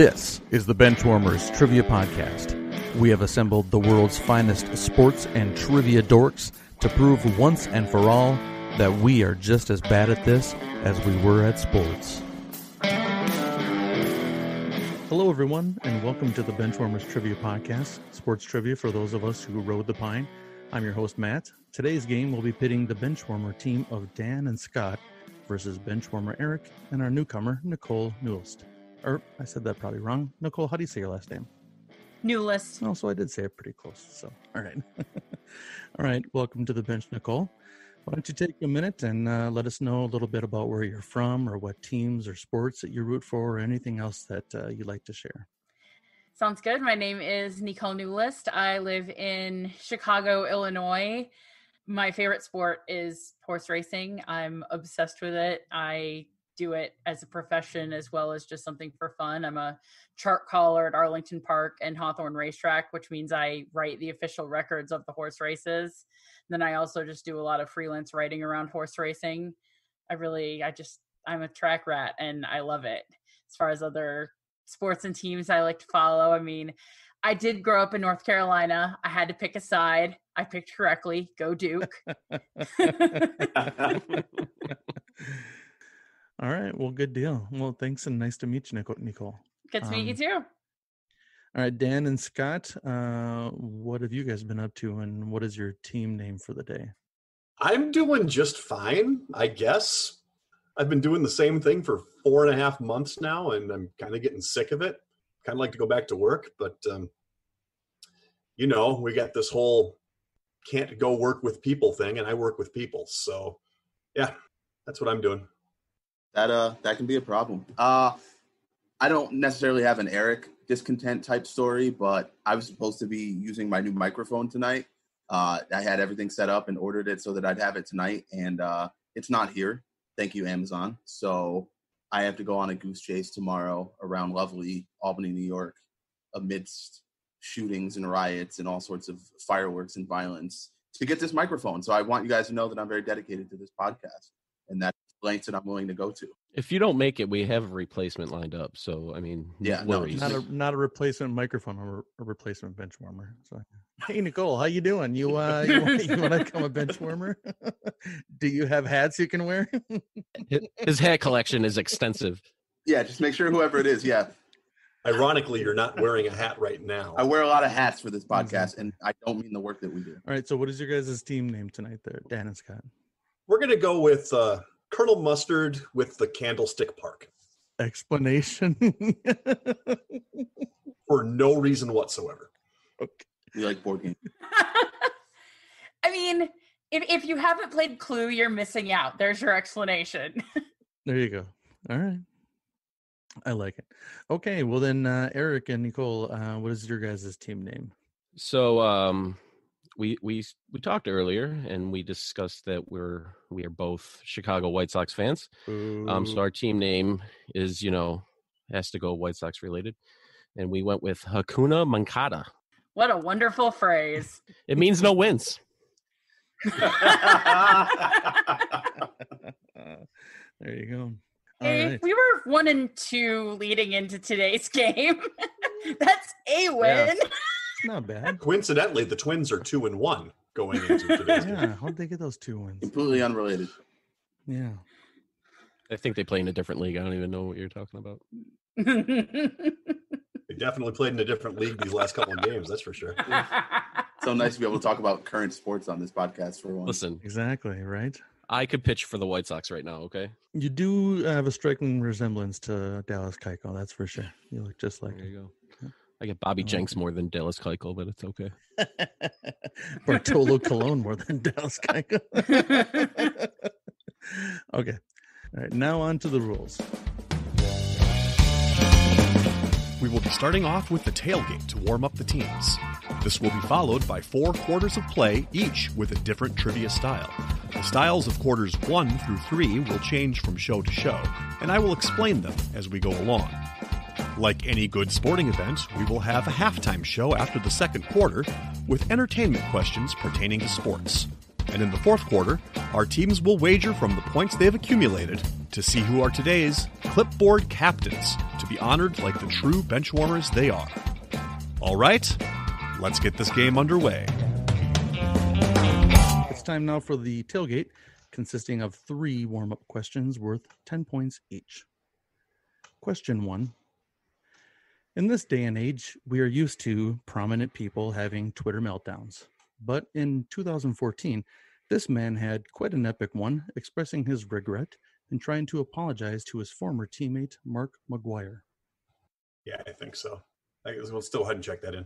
This is the Benchwarmers Trivia Podcast. We have assembled the world's finest sports and trivia dorks to prove once and for all that we are just as bad at this as we were at sports. Hello, everyone, and welcome to the Benchwarmers Trivia Podcast, sports trivia for those of us who rode the pine. I'm your host, Matt. Today's game will be pitting the Benchwarmer team of Dan and Scott versus Benchwarmer Eric and our newcomer, Nicole Neulist. I said that probably wrong. Nicole, how do you say your last name? Neulist. Oh, so I did say it pretty close. So, all right. All right. Welcome to the bench, Nicole. Why don't you take a minute and let us know a little bit about where you're from or what teams or sports that you root for or anything else that you'd like to share. Sounds good. My name is Nicole Neulist. I live in Chicago, Illinois. My favorite sport is horse racing. I'm obsessed with it. I do it as a profession as well as just something for fun. I'm a chart caller at Arlington Park and Hawthorne Racetrack, which means I write the official records of the horse races. Then I also just do a lot of freelance writing around horse racing. I'm a track rat and I love it. As far as other sports and teams I like to follow, I mean, I did grow up in North Carolina. I had to pick a side. I picked correctly. Go Duke. All right. Well, good deal. Well, thanks, and nice to meet you, Nicole. Good to meet you, too. All right, Dan and Scott, what have you guys been up to, and what is your team name for the day? I'm doing just fine, I guess. I've been doing the same thing for 4.5 months now, and I'm kind of getting sick of it. Kind of like to go back to work, but, we got this whole can't go work with people thing, and I work with people. So, yeah, that's what I'm doing. That can be a problem. I don't necessarily have an Eric discontent type story, but I was supposed to be using my new microphone tonight. I had everything set up and ordered it so that I'd have it tonight, and it's not here. Thank you, Amazon. So I have to go on a goose chase tomorrow around lovely Albany, New York, amidst shootings and riots and all sorts of fireworks and violence to get this microphone. So I want you guys to know that I'm very dedicated to this podcast, and that's lengths that I'm willing to go to. If you don't make it, we have a replacement lined up. So, I mean, yeah, no, not a replacement microphone or a replacement bench warmer. So, hey, Nicole, how you doing? You want to become a bench warmer? Do you have hats you can wear? His hat collection is extensive. Yeah, just make sure whoever it is. Yeah. Ironically, you're not wearing a hat right now. I wear a lot of hats for this podcast, and I don't mean the work that we do. All right. So what is your guys' team name tonight there, Dan and Scott? We're going to go with Colonel Mustard with the Candlestick Park. Explanation? For no reason whatsoever. Okay. You like board games? I mean, if you haven't played Clue, you're missing out. There's your explanation. There you go. All right. I like it. Okay, well then, Eric and Nicole, what is your guys' team name? So, We talked earlier, and we discussed that we are both Chicago White Sox fans. So our team name is, has to go White Sox related, and we went with Hakuna Mankata. What a wonderful phrase! It means no wins. There you go. Hey, right. We were 1-2 leading into today's game. That's a win. Yeah. Not bad. Coincidentally, the Twins are 2-1 going into today's game. Yeah, how'd they get those 2 wins? Completely unrelated. Yeah. I think they play in a different league. I don't even know what you're talking about. They definitely played in a different league these last couple of games, that's for sure. So nice to be able to talk about current sports on this podcast for once. Listen. Exactly, right? I could pitch for the White Sox right now, okay? You do have a striking resemblance to Dallas Keuchel, that's for sure. You look just like him. There you go. I get Bobby Jenks more than Dallas Keuchel, but it's okay. Bartolo Colon more than Dallas Keuchel. Okay. All right. Now on to the rules. We will be starting off with the tailgate to warm up the teams. This will be followed by 4 quarters of play, each with a different trivia style. The styles of quarters 1 through 3 will change from show to show, and I will explain them as we go along. Like any good sporting event, we will have a halftime show after the 2nd quarter with entertainment questions pertaining to sports. And in the 4th quarter, our teams will wager from the points they've accumulated to see who are today's clipboard captains to be honored like the true benchwarmers they are. All right, let's get this game underway. It's time now for the tailgate, consisting of three warm-up questions worth 10 points each. Question one. In this day and age, we are used to prominent people having Twitter meltdowns. But in 2014, this man had quite an epic one, expressing his regret and trying to apologize to his former teammate, Mark McGwire. Yeah, I think so. I guess we'll still go ahead and check that in.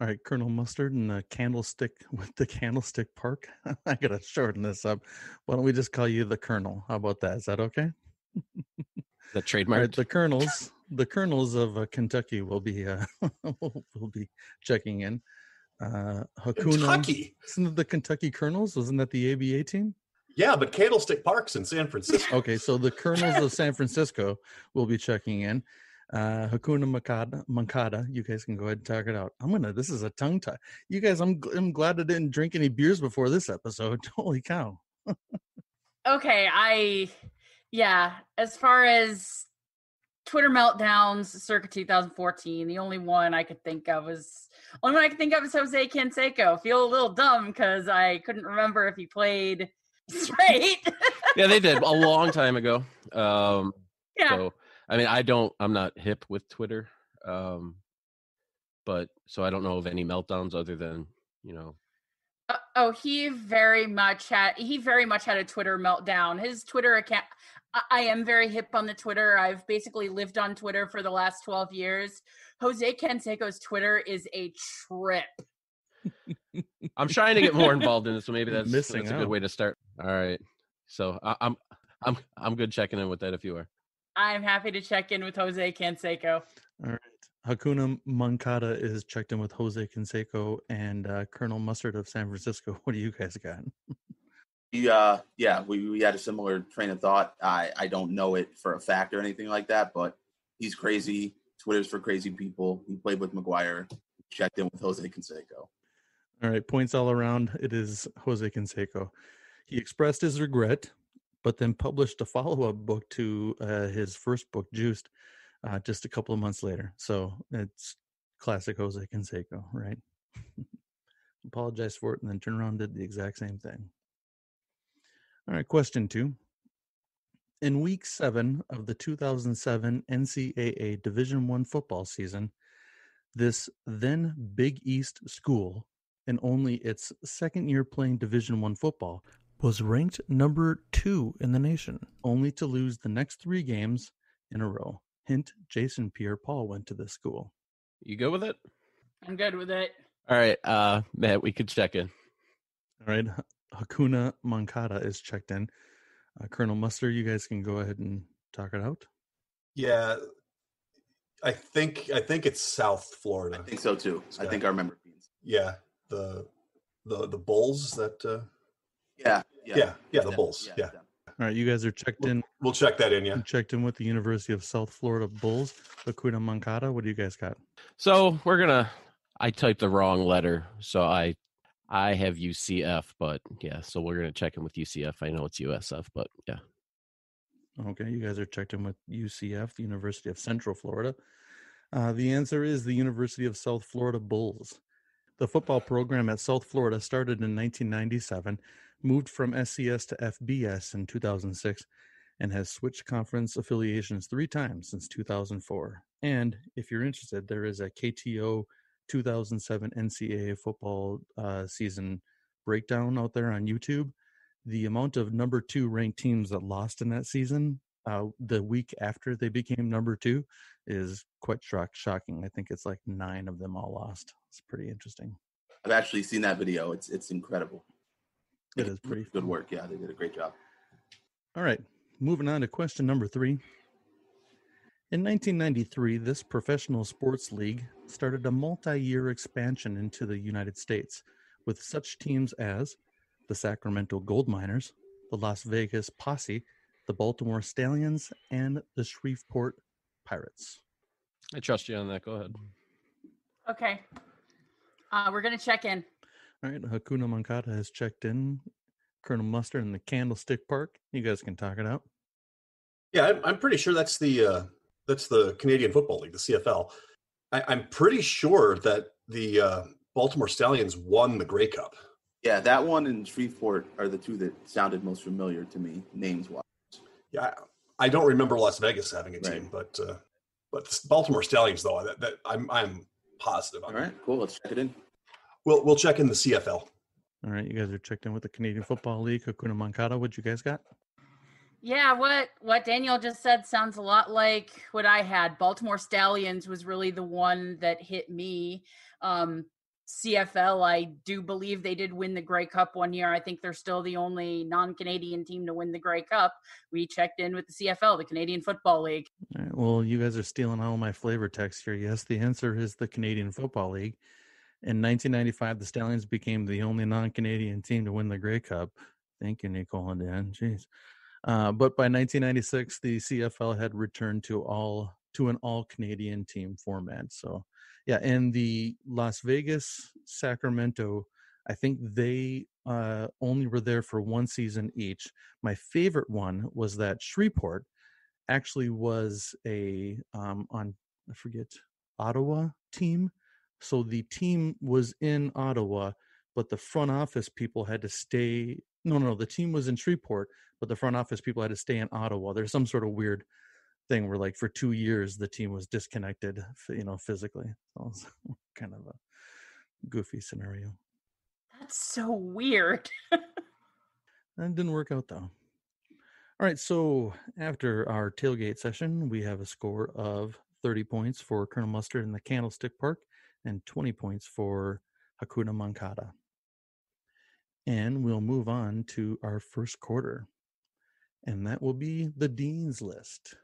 All right, Colonel Mustard and the Candlestick with the Candlestick Park. I got to shorten this up. Why don't we just call you the Colonel? How about that? Is that okay? The trademark. Right, the Colonels of Kentucky will be checking in. Hakuna. Kentucky. Isn't it the Kentucky Colonels? Wasn't that the ABA team? Yeah, but Candlestick Park's in San Francisco. Okay, so the Colonels of San Francisco will be checking in. Hakuna Mankata. You guys can go ahead and talk it out. This is a tongue tie. You guys, I'm glad I didn't drink any beers before this episode. Holy cow. Okay, as far as Twitter meltdowns circa 2014, the only one I could think of is Jose Canseco. Feel a little dumb because I couldn't remember if he played straight. Yeah, they did a long time ago. So, I mean, I'm not hip with Twitter. But so I don't know of any meltdowns other than, he very much had a Twitter meltdown. His Twitter account. I am very hip on the Twitter. I've basically lived on Twitter for the last 12 years. Jose Canseco's Twitter is a trip. I'm trying to get more involved in this, so maybe that's a good way to start. All right. So I'm good checking in with that if you are. I'm happy to check in with Jose Canseco. All right. Hakuna Mankata is checked in with Jose Canseco and Colonel Mustard of San Francisco. What do you guys got? We had a similar train of thought. I don't know it for a fact or anything like that, but he's crazy. Twitter's for crazy people. He played with McGwire, checked in with Jose Canseco. All right, points all around. It is Jose Canseco. He expressed his regret, but then published a follow-up book to his first book, Juiced, just a couple of months later. So it's classic Jose Canseco, right? Apologized for it and then turned around and did the exact same thing. All right, question two. In week 7 of the 2007 NCAA Division I football season, this then Big East school, in only its second year playing Division I football, was ranked number 2 in the nation, only to lose the next 3 games in a row. Hint, Jason Pierre-Paul went to this school. You good with it? I'm good with it. All right, Matt, we could check in. All right. Hakuna Mankata is checked in. Colonel Muster, you guys can go ahead and talk it out. Yeah, I think it's South Florida. I think so too. I think I remember. Yeah, the Bulls that. Yeah, the Bulls. Yeah. All right, you guys are checked in. We'll check that in. Yeah, checked in with the University of South Florida Bulls. Hakuna Mankata. What do you guys got? So we're gonna. I typed the wrong letter, so I have UCF, but yeah, so we're going to check in with UCF. I know it's USF, but yeah. Okay, you guys are checked in with UCF, the University of Central Florida. The answer is the University of South Florida Bulls. The football program at South Florida started in 1997, moved from SCS to FBS in 2006, and has switched conference affiliations 3 times since 2004. And if you're interested, there is a KTO 2007 NCAA football season breakdown out there on YouTube. The amount of number 2 ranked teams that lost in that season, the week after they became number 2, is quite shocking. I think it's like 9 of them all lost. It's pretty interesting. I've actually seen that video. It's incredible. It is pretty good work. Yeah, they did a great job. All right, moving on to question number 3. In 1993, this professional sports league started a multi-year expansion into the United States with such teams as the Sacramento Gold Miners, the Las Vegas Posse, the Baltimore Stallions, and the Shreveport Pirates. I trust you on that. Go ahead. Okay. We're going to check in. All right. Hakuna Mankata has checked in. Colonel Mustard and the Candlestick Park. You guys can talk it out. Yeah, I'm pretty sure that's the Canadian Football League, the CFL. I'm pretty sure that the Baltimore Stallions won the Grey Cup. Yeah, that one and Shreveport are the two that sounded most familiar to me, names-wise. Yeah, I don't remember Las Vegas having a team, right. But the Baltimore Stallions, though, that I'm positive on. All right, cool. Let's check it in. We'll check in the CFL. All right, you guys are checked in with the Canadian Football League. Hakuna Mankata, what you guys got? Yeah, what Daniel just said sounds a lot like what I had. Baltimore Stallions was really the one that hit me. CFL, I do believe they did win the Grey Cup one year. I think they're still the only non-Canadian team to win the Grey Cup. We checked in with the CFL, the Canadian Football League. All right, well, you guys are stealing all my flavor text here. Yes, the answer is the Canadian Football League. In 1995, the Stallions became the only non-Canadian team to win the Grey Cup. Thank you, Nicole and Dan. Jeez. But by 1996, the CFL had returned to an all-Canadian team format. So, yeah, and the Las Vegas, Sacramento, I think they only were there for one season each. My favorite one was that Shreveport actually was a Ottawa team. So the team was in Ottawa, but the front office people had to stay. No, the team was in Shreveport, but the front office people had to stay in Ottawa. There's some sort of weird thing where, like, for 2 years the team was disconnected, physically. So kind of a goofy scenario. That's so weird. That didn't work out, though. All right, so after our tailgate session, we have a score of 30 points for Colonel Mustard in the Candlestick Park and 20 points for Hakuna Mankata. And we'll move on to our first quarter, and that will be the Dean's List.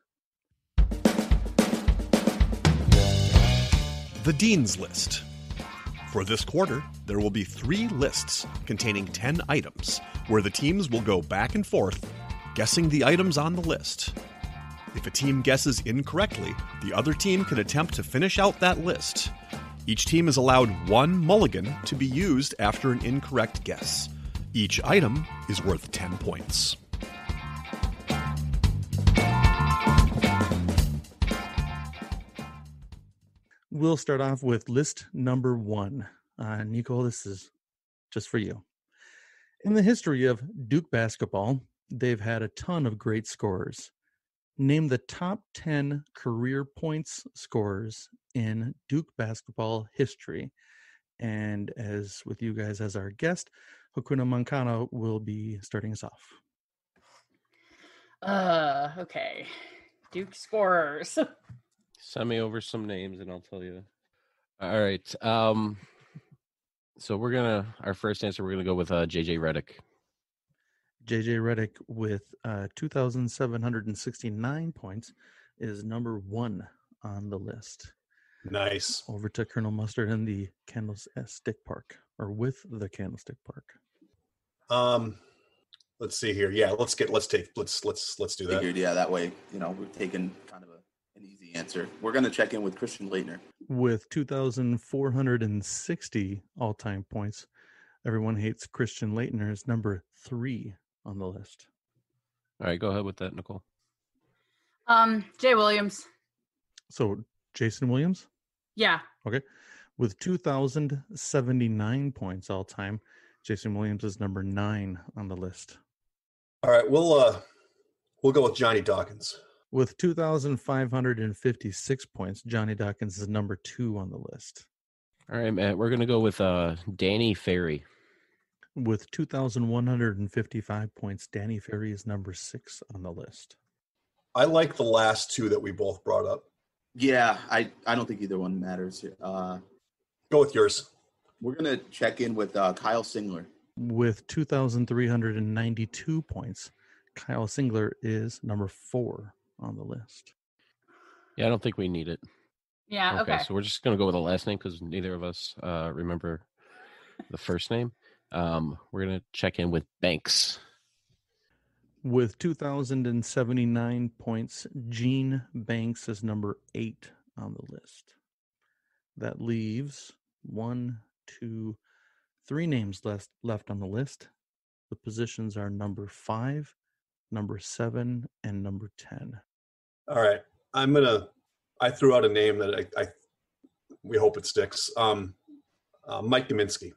The Dean's List. For this quarter, there will be 3 lists containing 10 items, where the teams will go back and forth, guessing the items on the list. If a team guesses incorrectly, the other team can attempt to finish out that list. Each team is allowed 1 mulligan to be used after an incorrect guess. Each item is worth 10 points. We'll start off with list number 1. Nicole, this is just for you. In the history of Duke basketball, they've had a ton of great scorers. Name the top 10 career points scorers in Duke basketball history. And as with you guys as our guest, Hakuna Mankata will be starting us off. Okay. Duke scorers. Send me over some names and I'll tell you. All right. So our first answer, we're going to go with JJ Redick. JJ Redick with 2,769 points is number 1 on the list. Nice. Over to Colonel Mustard in the Candlestick Park, or with the Candlestick Park. Let's see here. Yeah, let's do that. Figured, yeah, that way, we're taking kind of an easy answer. We're going to check in with Christian Laettner. With 2,460 all-time points, everyone hates Christian Laettner is number 3 on the list. All right, go ahead with that, Nicole. Jay Williams. So Jason Williams? Yeah. Okay. With 2,079 points all-time, Jason Williams is number 9 on the list. All right, we'll go with Johnny Dawkins. With 2,556 points, Johnny Dawkins is number 2 on the list. All right, Matt, we're going to go with Danny Ferry. With 2,155 points, Danny Ferry is number 6 on the list. I like the last 2 that we both brought up. Yeah, I don't think either one matters. Go with yours. We're going to check in with Kyle Singler. With 2,392 points, Kyle Singler is number 4 on the list. Yeah, I don't think we need it. Yeah, okay. So we're just going to go with the last name because neither of us remember the first name. We're going to check in with Banks. With 2,079 points, Gene Banks is number 8 on the list. That leaves 3 names left on the list. The positions are number 5, number 7, and number 10. All right. I threw out a name that we hope it sticks. Mike Dominski.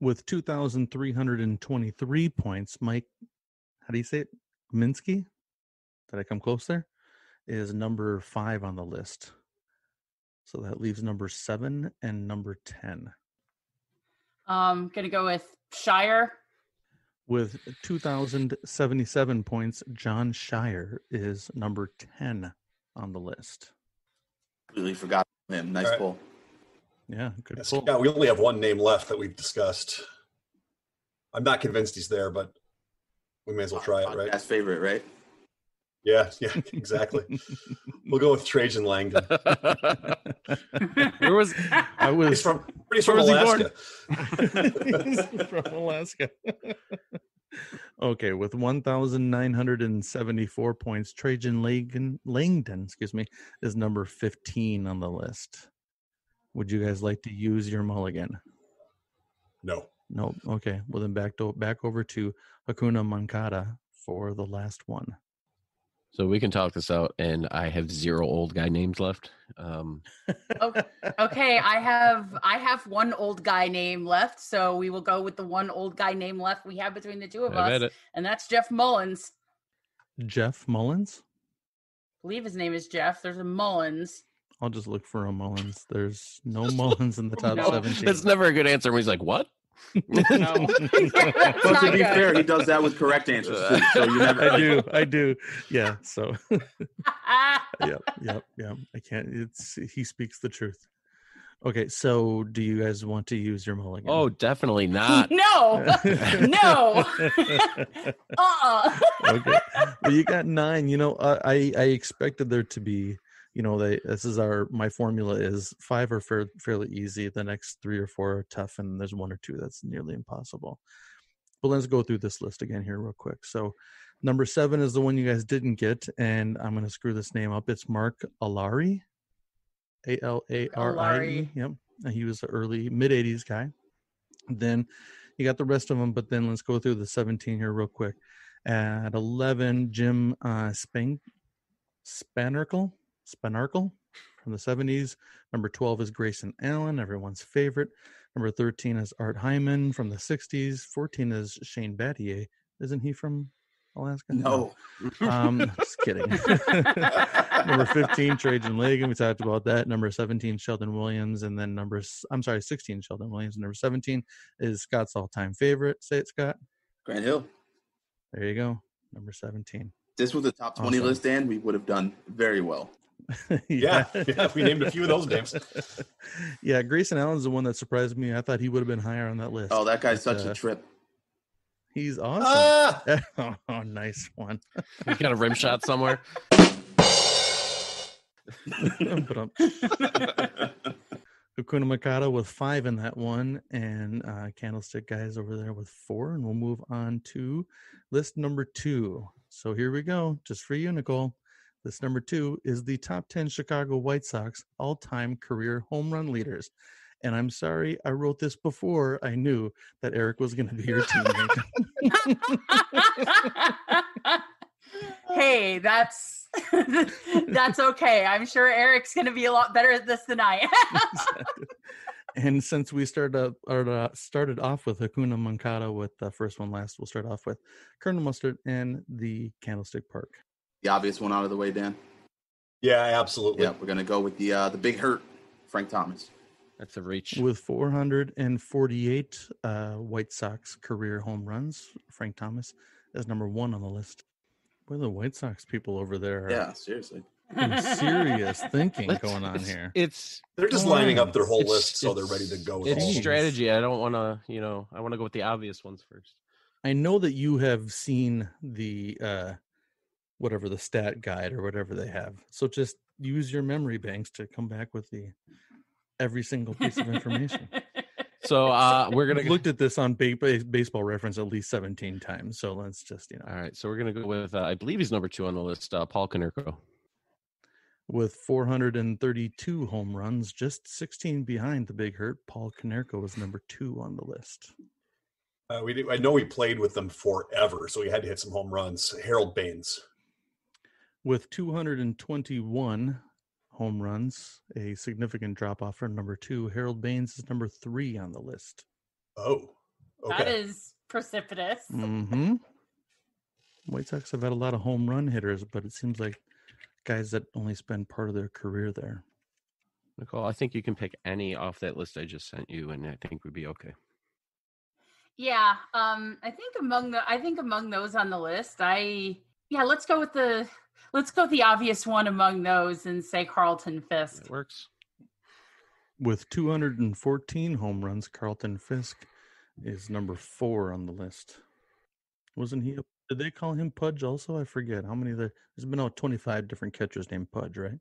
With 2,323 points, Mike, how do you say it? Minsky? Did I come close there? Is number 5 on the list. So that leaves number 7 and number 10. I'm going to go with Shire. With 2,077 points, John Shire is number 10 on the list. Completely forgot him. Nice right. Pull. Yeah, good pull. Yeah, we only have one name left that we've discussed. I'm not convinced he's there, but we may as well try it, right? That's favorite, right? Yeah, exactly. We'll go with Trajan Langdon. He's from Alaska. He's from Alaska. Okay, with 1,974 points, Trajan Langdon, is number 15 on the list. Would you guys like to use your mulligan? No. Nope. Okay. Well, then back over to Hakuna Mankata for the last one. So we can talk this out, and I have 0 old guy names left. Okay, I have one old guy name left, so we will go with the one old guy name left we have between the two of us, and that's Jeff Mullins. Jeff Mullins? I believe his name is Jeff. There's a Mullins. I'll just look for a Mullins. There's no Mullins in the top 17. That's never a good answer when he's like, what? No. But to be fair, he does that with correct answers too, so you never... I do. Yeah. So. Yeah. I can't. He speaks the truth. Okay. So, do you guys want to use your mulligan? Oh, definitely not. No. Okay. Well, you got 9. You know, I expected there to be. You know, my formula is 5 are fairly easy. The next 3 or 4 are tough, and there's 1 or 2 that's nearly impossible. But let's go through this list again here real quick. So number 7 is the one you guys didn't get, and I'm going to screw this name up. It's Mark Alari, Alarie. Yep. And he was an early, mid-'80s guy. Then you got the rest of them, but then let's go through the 17 here real quick. At 11, Jim Spanarkle from the 70s. Number 12 is Grayson Allen, everyone's favorite. Number 13 is Art Hyman from the 60s. 14 is Shane Battier. Isn't he from Alaska? No. Just kidding. Number 15, Trajan Langdon. We talked about that. Number 17, Sheldon Williams. And then 16, Sheldon Williams. Number 17 is Scott's all-time favorite. Say it, Scott. Grant Hill. There you go. Number 17. This was a top 20 list, Dan. We would have done very well. Yeah, we named a few of those names. Yeah, Grayson Allen's the one that surprised me. I thought he would have been higher on that list. Oh, that guy's such a trip. He's awesome. Oh, nice one. You got a rim shot somewhere. Hakuna Mankata with 5 in that one, and Candlestick guys over there with 4, and we'll move on to list number 2. So here we go, just for you, Nicole. List number 2 is the top 10 Chicago White Sox all-time career home run leaders. And I'm sorry, I wrote this before I knew that Eric was going to be your teammate. Hey, that's okay. I'm sure Eric's going to be a lot better at this than I am. And since we started off with Hakuna Mankata with the first one last, we'll start off with Colonel Mustard and the Candlestick Park. The obvious one out of the way, Dan. Yeah, absolutely. Yeah, we're going to go with the Big Hurt, Frank Thomas. That's a reach. With 448 White Sox career home runs, Frank Thomas is number 1 on the list. Where the White Sox people over there are. Yeah, seriously. Serious thinking going on here. They're just lining up their whole list, so they're ready to go. It's strategy. I don't want to, I want to go with the obvious ones first. I know that you have seen the whatever the stat guide or whatever they have. So just use your memory banks to come back with every single piece of information. So we're gonna looked at this on Baseball Reference at least 17 times. So let's just All right. So we're gonna go with I believe he's number 2 on the list, Paul Konerko. With 432 home runs, just 16 behind the Big Hurt, Paul Konerko was number 2 on the list. I know he played with them forever, so he had to hit some home runs. Harold Baines. With 221 home runs, a significant drop-off from number two. Harold Baines is number three on the list. Oh, okay. That is precipitous. Mm-hmm. White Sox have had a lot of home run hitters, but it seems like guys that only spend part of their career there. Nicole, I think you can pick any off that list I just sent you, and I think we'd be okay. Yeah, I think among those on the list, let's go with the obvious one among those and say Carlton Fisk. That works. With 214 home runs, Carlton Fisk is number four on the list. Wasn't he? Did they call him Pudge also? I forget how many. There's been 25 different catchers named Pudge, right?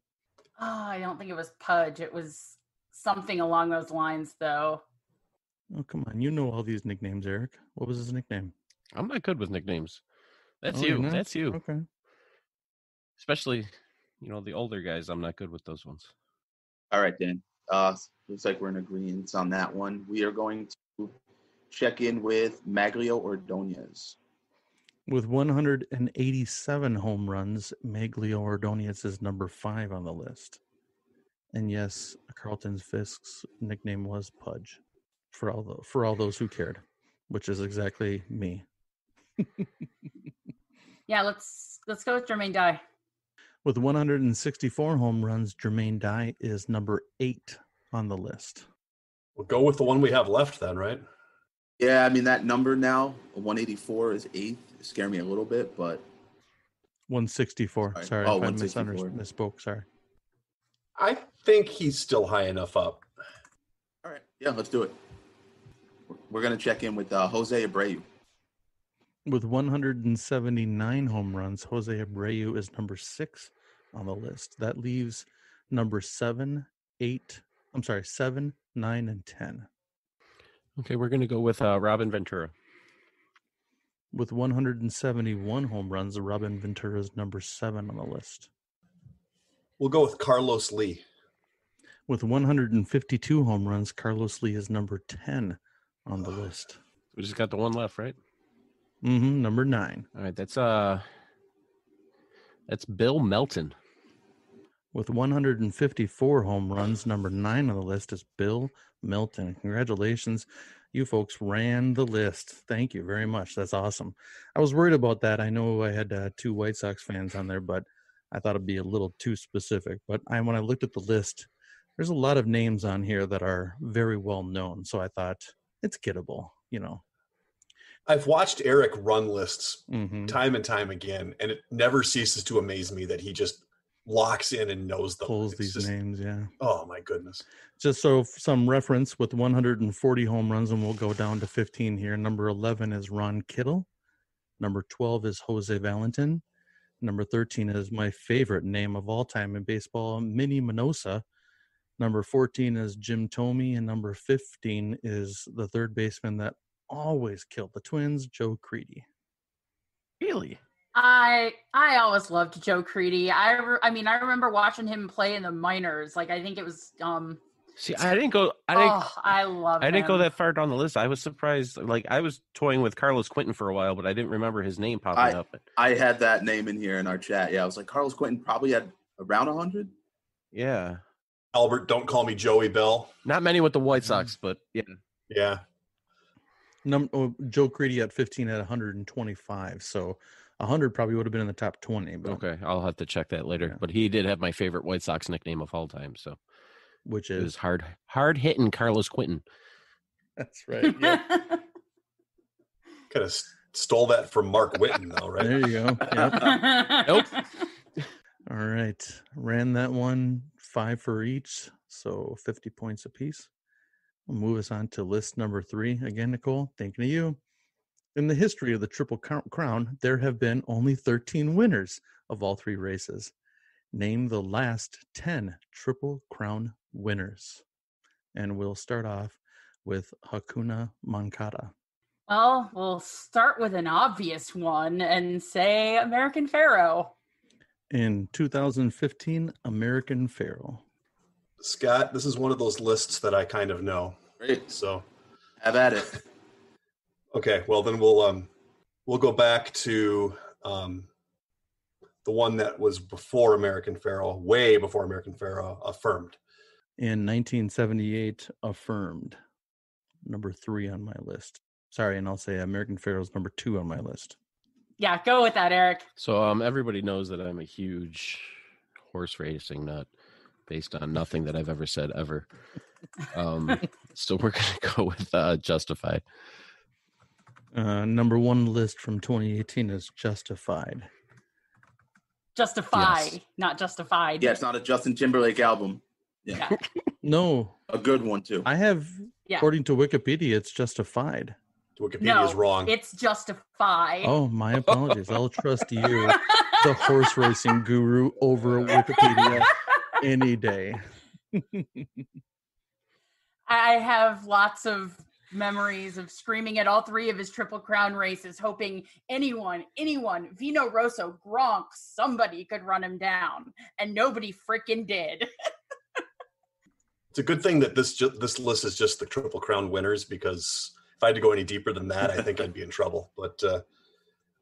Oh, I don't think it was Pudge. It was something along those lines, though. Oh, come on. You know all these nicknames, Eric. What was his nickname? I'm not good with nicknames. That's you. Okay. Especially, the older guys. I'm not good with those ones. All right, Dan. Looks like we're in agreement on that one. We are going to check in with Magglio Ordóñez. With 187 home runs, Magglio Ordóñez is number five on the list. And yes, Carlton Fisk's nickname was Pudge. For all those who cared, which is exactly me. Yeah, let's go with Jermaine Dye. With 164 home runs, Jermaine Dye is number eight on the list. We'll go with the one we have left then, right? Yeah, I mean that number now, 184 is eighth. It scared me a little bit, but 164. Sorry, I misspoke. Sorry. I think he's still high enough up. All right. Yeah, let's do it. We're going to check in with Jose Abreu. With 179 home runs, Jose Abreu is number six on the list. That leaves number 7, 9, and 10. Okay, we're going to go with Robin Ventura. With 171 home runs, Robin Ventura is number seven on the list. We'll go with Carlos Lee. With 152 home runs, Carlos Lee is number 10 on the list. We just got the one left, right? Mm-hmm, number nine. All right, that's Bill Melton. With 154 home runs, number nine on the list is Bill Melton. Congratulations. You folks ran the list. Thank you very much. That's awesome. I was worried about that. I know I had two White Sox fans on there, but I thought it'd be a little too specific. But when I looked at the list, there's a lot of names on here that are very well known, so I thought it's gettable, I've watched Eric run lists time and time again, and it never ceases to amaze me that he just locks in and knows them. Pulls these names, yeah. Oh, my goodness. Just so some reference, with 140 home runs, and we'll go down to 15 here. Number 11 is Ron Kittle. Number 12 is Jose Valentin. Number 13 is my favorite name of all time in baseball, Minnie Minosa. Number 14 is Jim Thome, and number 15 is the third baseman that always killed the Twins, Joe Crede. Really? I always loved Joe Crede. I remember watching him play in the minors. Like, I think it was. See, I didn't go. I didn't go that far down the list. I was surprised. Like, I was toying with Carlos Quentin for a while, but I didn't remember his name popping up. I had that name in here in our chat. Yeah, I was like, Carlos Quentin probably had around 100. Yeah. Albert, don't call me Joey Bell. Not many with the White Sox, but yeah. Yeah. Joe Crede at 15 at 125, so 100 probably would have been in the top 20. But okay, I'll have to check that later. Yeah. But he did have my favorite White Sox nickname of all time, so which is? It was hard-hitting Carlos Quentin. That's right. Yeah. Could have stole that from Mark Whitten, though, right? There you go. Yep. Nope. All right. Ran that one. 5 for each, so 50 points apiece. We'll move us on to list number 3. Again, Nicole, thinking of you. In the history of the Triple Crown, there have been only 13 winners of all three races. Name the last 10 Triple Crown winners. And we'll start off with Hakuna Mankata. Well, we'll start with an obvious one and say American Pharaoh. In 2015, American Pharaoh. Scott, this is one of those lists that I kind of know. Great. So have at it. Okay, well then we'll go back to the one that was before American Pharaoh, way before American Pharaoh, Affirmed. In 1978, Affirmed, number 3 on my list. Sorry, and I'll say American Pharaoh's number 2 on my list. Yeah, go with that, Eric. So everybody knows that I'm a huge horse racing nut, based on nothing that I've ever said ever. So we're going to go with Justified. Number 1 list from 2018 is Justified. Justify, yes. Not Justified. Yeah, it's not a Justin Timberlake album. Yeah. No. A good one, too. I have, according to Wikipedia, it's Justified. Wikipedia is wrong. It's Justify. Oh, my apologies. I'll trust you, the horse racing guru, over Wikipedia any day. I have lots of memories of screaming at all 3 of his Triple Crown races, hoping anyone, Vino Rosso, Gronk, somebody could run him down. And nobody freaking did. It's a good thing that this list is just the Triple Crown winners, because if I had to go any deeper than that, I think I'd be in trouble. But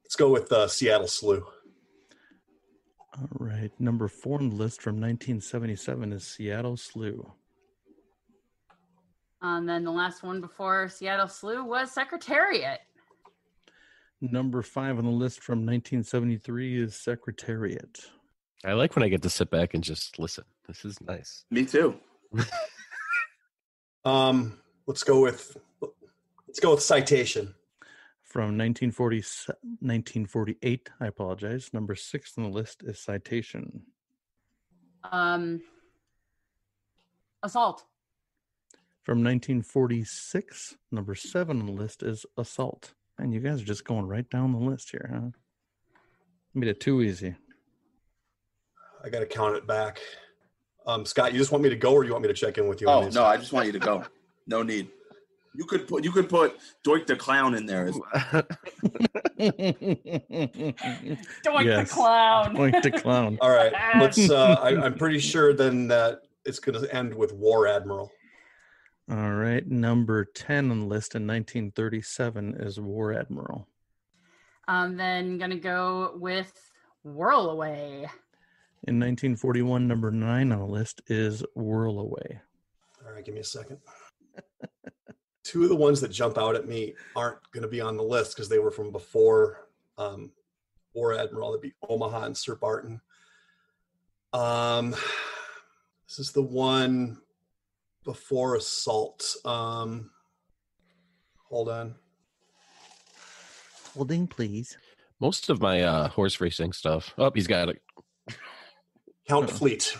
let's go with Seattle Slew. All right. Number 4 on the list from 1977 is Seattle Slew. And then the last one before Seattle Slew was Secretariat. Number 5 on the list from 1973 is Secretariat. I like when I get to sit back and just listen. This is nice. Me too. Let's go with Citation. From 1948, I apologize. Number 6 on the list is Citation. Assault. From 1946, number 7 on the list is Assault. And you guys are just going right down the list here, huh? Made it too easy. I got to count it back. Scott, you just want me to go, or you want me to check in with you? Oh, no, I just want you to go. No need. You could put Doink the Clown in there. Doink the Clown. Doink the Clown. All right. Let's. I'm pretty sure then that it's going to end with War Admiral. All right. Number 10 on the list in 1937 is War Admiral. I'm then going to go with Whirl Away. In 1941, number 9 on the list is Whirl Away. All right. Give me a second. 2 of the ones that jump out at me aren't going to be on the list because they were from before War Admiral. That'd be Omaha and Sir Barton. This is the one before Assault. Hold on. Holding, please. Most of my horse racing stuff. Oh, he's got it. Count Fleet.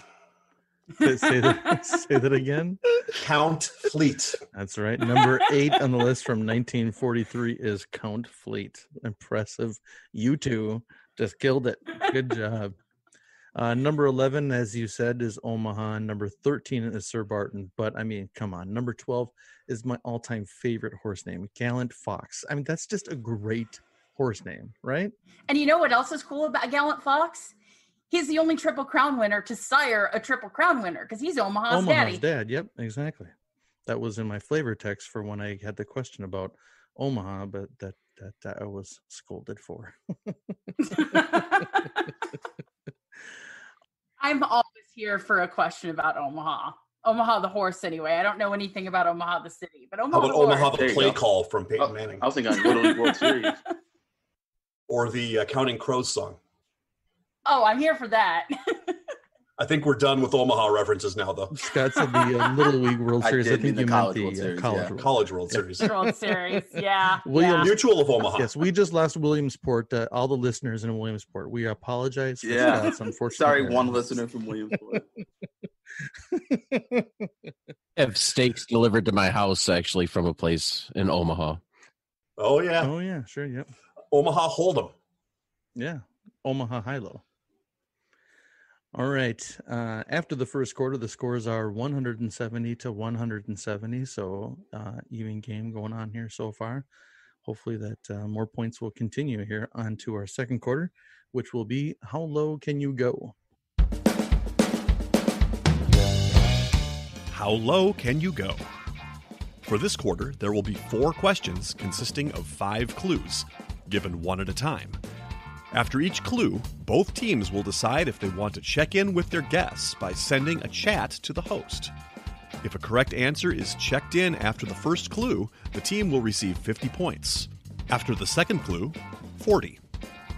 Say that again. Count Fleet. That's right. Number 8 on the list from 1943 is Count Fleet. Impressive. You two just killed it. Good job. Number 11, as you said, is Omaha. Number 13 is Sir Barton. But, I mean, come on. Number 12 is my all-time favorite horse name, Gallant Fox. I mean, that's just a great horse name, right? And you know what else is cool about Gallant Fox? He's the only Triple Crown winner to sire a Triple Crown winner because he's Omaha's daddy. Dad, yep, exactly. That was in my flavor text for when I had the question about Omaha, but that I was scolded for. I'm always here for a question about Omaha. Omaha the horse, anyway. I don't know anything about Omaha the city, but Omaha. How about Omaha the play call from Peyton Manning? I was thinking on Little League World Series or the Counting Crows song. Oh, I'm here for that. I think we're done with Omaha references now, though. Scott said the Little League World Series. I think you meant the College World Series. World Series, yeah. Mutual of Omaha. Yes, we just lost Williamsport. All the listeners in Williamsport, we apologize. For Scott's unfortunate. Sorry, one listener from Williamsport. I have steaks delivered to my house, actually, from a place in Omaha. Oh yeah. Oh yeah. Sure. Yep. Omaha Hold'em. Yeah. Omaha Hilo. All right. After the first quarter, the scores are 170-170. So even game going on here so far. Hopefully that more points will continue here on to our second quarter, which will be How Low Can You Go? How low can you go? For this quarter, there will be 4 questions consisting of 5 clues, given one at a time. After each clue, both teams will decide if they want to check in with their guests by sending a chat to the host. If a correct answer is checked in after the first clue, the team will receive 50 points. After the second clue, 40.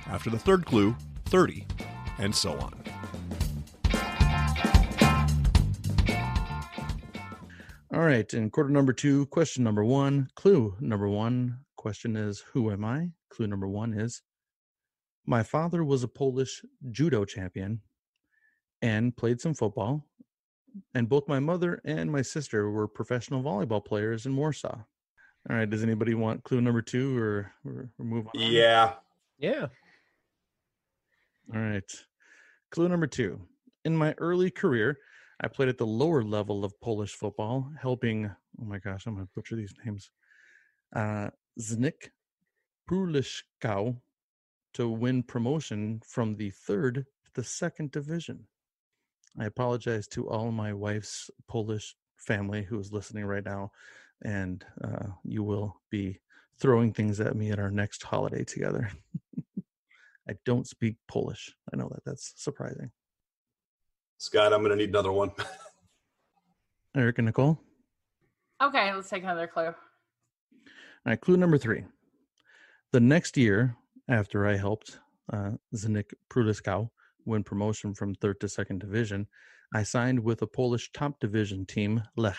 After the third clue, 30. And so on. All right, in quarter number 2, question number 1, clue number 1. Question is, who am I? Clue number 1 is, my father was a Polish judo champion and played some football, and both my mother and my sister were professional volleyball players in Warsaw. All right, does anybody want clue number 2 or move on? Yeah. All right, clue number 2. In my early career, I played at the lower level of Polish football, helping, oh my gosh, I'm going to butcher these names, Znik Pruliszkow to win promotion from the 3rd to the 2nd division. I apologize to all my wife's Polish family who is listening right now, and you will be throwing things at me at our next holiday together. I don't speak Polish. I know that's surprising. Scott, I'm going to need another one. Eric and Nicole? Okay, let's take another clue. All right, clue number 3. The next year, after I helped Znik Pruliszkow win promotion from 3rd to 2nd division, I signed with a Polish top division team, Lech.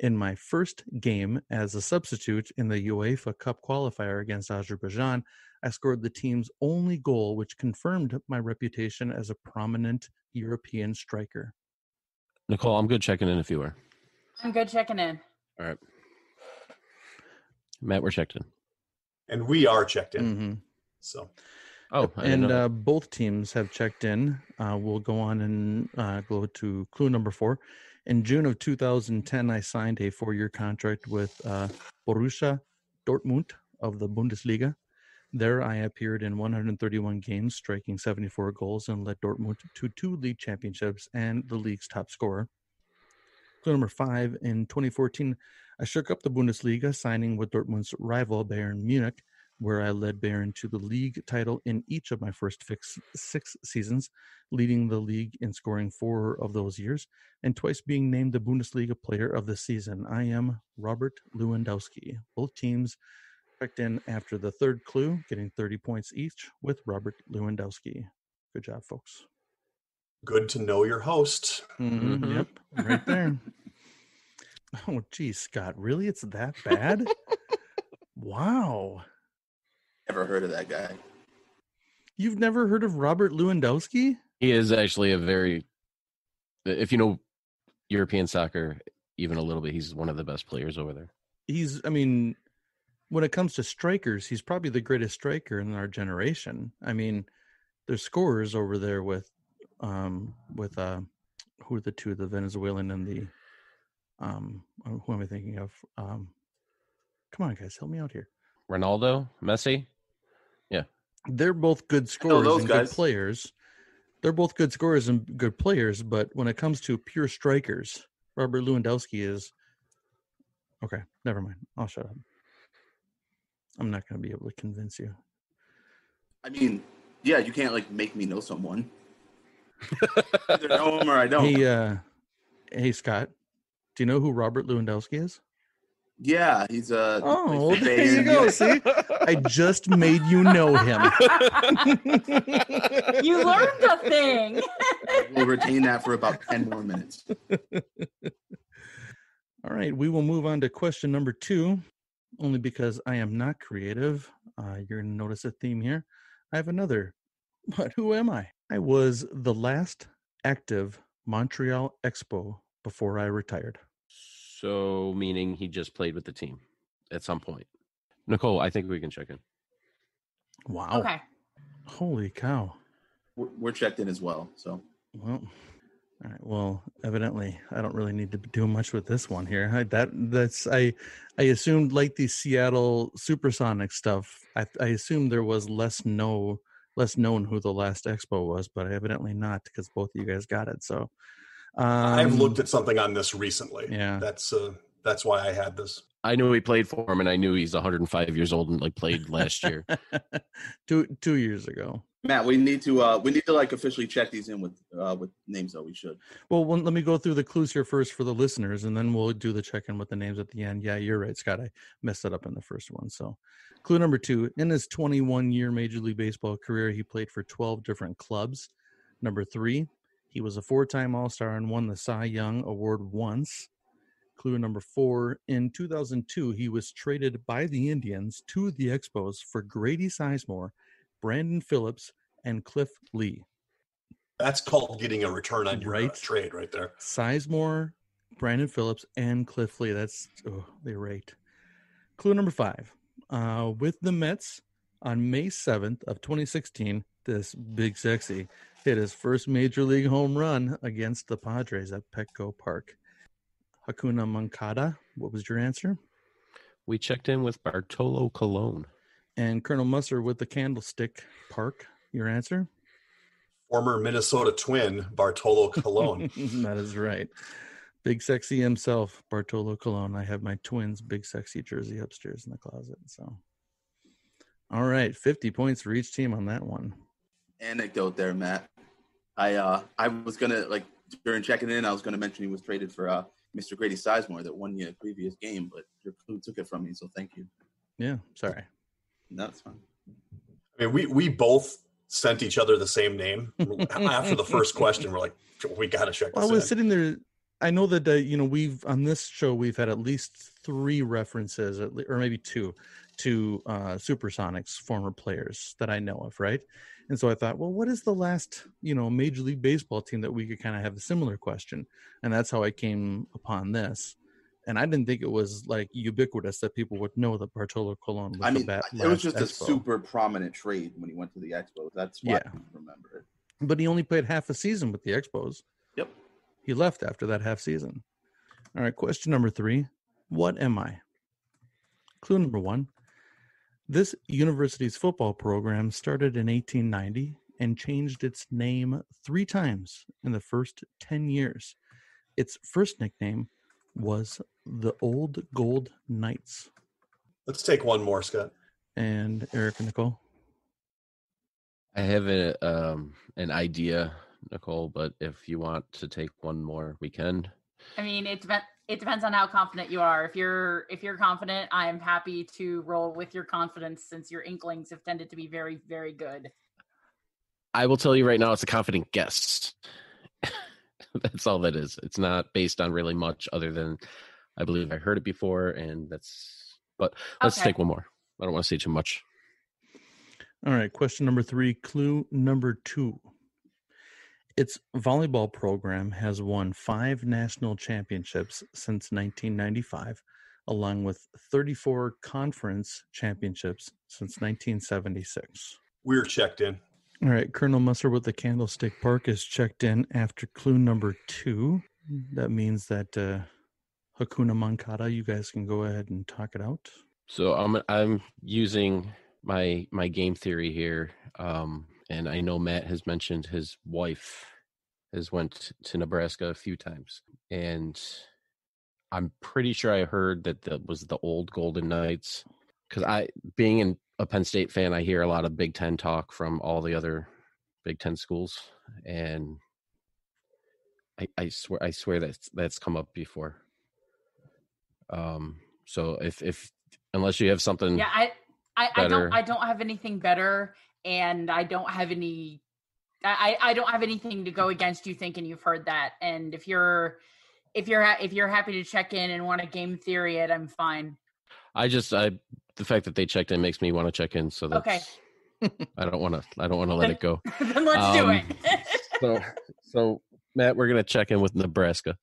In my first game as a substitute in the UEFA Cup qualifier against Azerbaijan, I scored the team's only goal, which confirmed my reputation as a prominent European striker. Nicole, I'm good checking in if you were. I'm good checking in. All right. Matt, we're checked in. And we are checked in. Mm-hmm. So. Oh, and both teams have checked in. We'll go on and go to clue number 4. In June of 2010, I signed a 4-year contract with Borussia Dortmund of the Bundesliga. There, I appeared in 131 games, striking 74 goals, and led Dortmund to 2 league championships and the league's top scorer. Clue number 5, in 2014, I shook up the Bundesliga, signing with Dortmund's rival Bayern Munich, where I led Bayern to the league title in each of my first 6 seasons, leading the league in scoring 4 of those years, and twice being named the Bundesliga player of the season. I am Robert Lewandowski. Both teams in after the 3rd clue, getting 30 points each with Robert Lewandowski. Good job, folks. Good to know your host. Mm-hmm. Yep, right there. Oh, geez, Scott, really? It's that bad? Wow. Never heard of that guy. You've never heard of Robert Lewandowski? He is actually if you know European soccer even a little bit, he's one of the best players over there. When it comes to strikers, he's probably the greatest striker in our generation. I mean, there's scorers over there with who are the two, the Venezuelan and the who am I thinking of? Come on, guys, help me out here. Ronaldo, Messi, yeah, they're both good scorers and good players. They're both good scorers and good players, but when it comes to pure strikers, Robert Lewandowski is okay. Never mind, I'll shut up. I'm not going to be able to convince you. I mean, yeah, you can't make me know someone. Either know him or I don't. Hey, Scott, do you know who Robert Lewandowski is? Yeah, he's a. Oh, well, there you go. See, I just made you know him. You learned a thing. We'll retain that for about 10 more minutes. All right, we will move on to question number 2. Only because I am not creative. You're going to notice a theme here. I have another. But who am I? I was the last active Montreal Expo before I retired. So, meaning he just played with the team at some point. Nicole, I think we can check in. Wow. Okay. Holy cow. We're checked in as well. So. Well. All right. Well, evidently, I don't really need to do much with this one here. I assumed like the Seattle Supersonic stuff. I assumed there was less known who the last expo was, but evidently not because both of you guys got it. So, I've looked at something on this recently. Yeah, that's that's why I had this. I knew he played for him, and I knew he's 105 years old and like played last year, two years ago. Matt, we need to like officially check these in with names though. We should. Well, let me go through the clues here first for the listeners, and then we'll do the check in with the names at the end. Yeah, you're right, Scott. I messed that up in the first one. So, clue number 2: in his 21-year Major League Baseball career, he played for 12 different clubs. Number 3: he was a 4-time All-Star and won the Cy Young Award once. Clue number 4: in 2002, he was traded by the Indians to the Expos for Grady Sizemore, Brandon Phillips, and Cliff Lee. That's called getting a return on your trade right there. Sizemore, Brandon Phillips, and Cliff Lee. That's they're right. Clue number 5: with the Mets on May 7th of 2016, this Big Sexy hit his first Major League home run against the Padres at Petco Park. Hakuna Mankata, what was your answer? We checked in with Bartolo Colon. And Colonel Musser with the Candlestick Park, your answer? Former Minnesota twin, Bartolo Colon. That is right. Big Sexy himself, Bartolo Colon. I have my twins' Big Sexy jersey upstairs in the closet. So, all right, 50 points for each team on that one. Anecdote there, Matt. I was going to, like, during checking in, I was going to mention he was traded for Mr. Grady Sizemore that won the previous game, but your clue took it from me, so thank you. Yeah, sorry. That's fine. I mean, we both sent each other the same name after the first question. We're like, we got to check this out. I was sitting there. I know that, we've on this show, we've had at least 3 references, or maybe 2, to Supersonics former players that I know of, right? And so I thought, well, what is the last, Major League Baseball team that we could kind of have a similar question? And that's how I came upon this. And I didn't think it was like ubiquitous that people would know that Bartolo Colon was the bat. It was just Expo. A super prominent trade when he went to the Expos. That's why I remember it. But he only played half a season with the Expos. Yep. He left after that half season. All right, question number 3. What am I? Clue number 1. This university's football program started in 1890 and changed its name 3 times in the first 10 years. Its first nickname was the Old Gold Knights. Let's take one more, Scott. And Eric and Nicole? I have an idea, Nicole, but if you want to take one more, we can. I mean, it depends on how confident you are. If you're confident, I am happy to roll with your confidence since your inklings have tended to be very, very good. I will tell you right now, it's a confident guess. That's all that is. It's not based on really much other than I believe I heard it before, but let's take one more. I don't want to say too much. All right. Question number 3, clue number 2. Its volleyball program has won 5 national championships since 1995, along with 34 conference championships since 1976. We're checked in. All right, Colonel Musser with the Candlestick Park is checked in after clue number 2. That means that Hakuna Mankata, you guys can go ahead and talk it out. So I'm using my game theory here, and I know Matt has mentioned his wife has went to Nebraska a few times, and I'm pretty sure I heard that that was the Old Golden Knights, because I, being in a Penn State fan, I hear a lot of Big Ten talk from all the other Big Ten schools, and I swear that's come up before. So if unless you have something, yeah, I don't have anything better, and I don't have anything to go against you thinking you've heard that. And if you're happy to check in and want to game theory it, I'm fine. The fact that they checked in makes me want to check in, so that's okay. I don't want to let it go. Then let's do it. so Matt, we're gonna check in with Nebraska.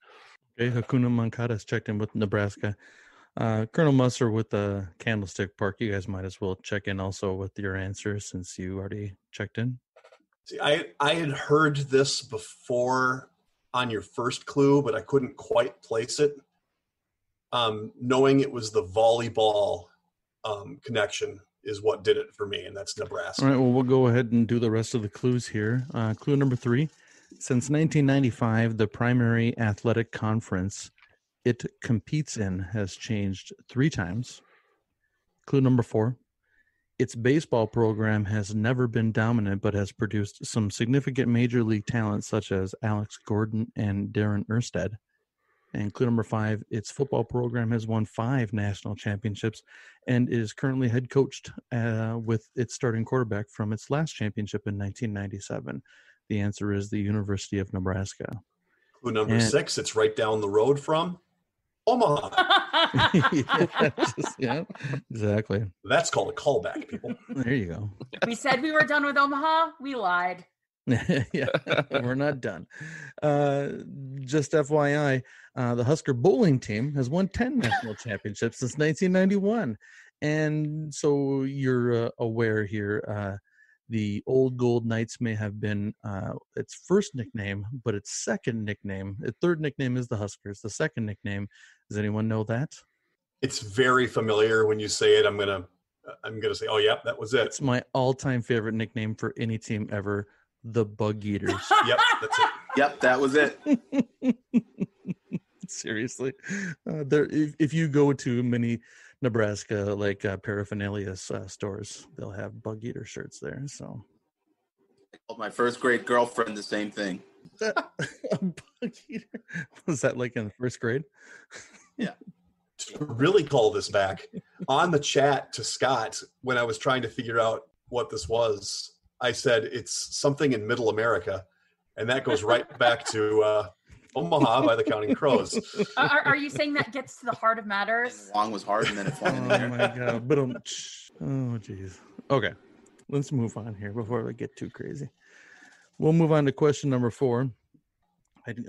Okay, Hakuna Mankata has checked in with Nebraska. Colonel Musser with the Candlestick Park, you guys might as well check in also with your answer since you already checked in. See, I had heard this before on your first clue, but I couldn't quite place it. Knowing it was the volleyball connection is what did it for me, and that's Nebraska. All right, well, we'll go ahead and do the rest of the clues here. Clue number 3, since 1995, the primary athletic conference it competes in has changed 3 times. Clue number 4. Its baseball program has never been dominant, but has produced some significant major league talent, such as Alex Gordon and Darren Erstad. And clue number 5, its football program has won 5 national championships and is currently head coached with its starting quarterback from its last championship in 1997. The answer is the University of Nebraska. Clue number 6, it's right down the road from Omaha. Yeah, exactly. That's called a callback, people. There you go. We said we were done with Omaha. We lied. Yeah, we're not done. Just FYI, the Husker bowling team has won 10 national championships since 1991. And so you're aware here, the Old Gold Knights may have been its first nickname, but its second nickname, its third nickname is the Huskers. The second nickname, does anyone know that? It's very familiar when you say it. I'm gonna say, oh yeah, that was it. It's my all-time favorite nickname for any team ever, the Bug Eaters. Yep, that's it. Yep, that was it. Seriously, if you go to many Nebraska paraphernalia stores, they'll have Bug Eater shirts there. So, my first grade girlfriend, the same thing. A Bug Eater? Was that like in the first grade? Yeah. To really call this back, on the chat to Scott, when I was trying to figure out what this was, I said it's something in Middle America, and that goes right back to Omaha by the Counting Crows. Are you saying that gets to the heart of matters? Long was hard, and then it fell in there. Oh my God! But oh geez. Okay, let's move on here before we get too crazy. We'll move on to question number 4.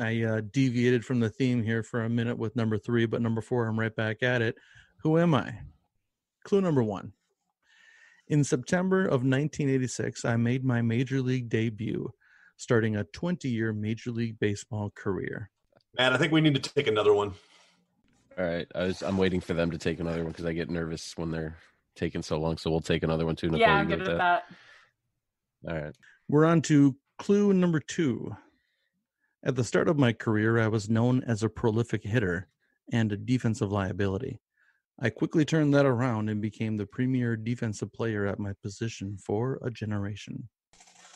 I deviated from the theme here for a minute with number 3, but number 4, I'm right back at it. Who am I? Clue number 1. In September of 1986, I made my Major League debut, starting a 20-year Major League Baseball career. Matt, I think we need to take another one. All right. I'm waiting for them to take another one because I get nervous when they're taking so long, so we'll take another one too. Nicole, yeah, I'm good with that. All right. We're on to clue number 2. At the start of my career, I was known as a prolific hitter and a defensive liability. I quickly turned that around and became the premier defensive player at my position for a generation.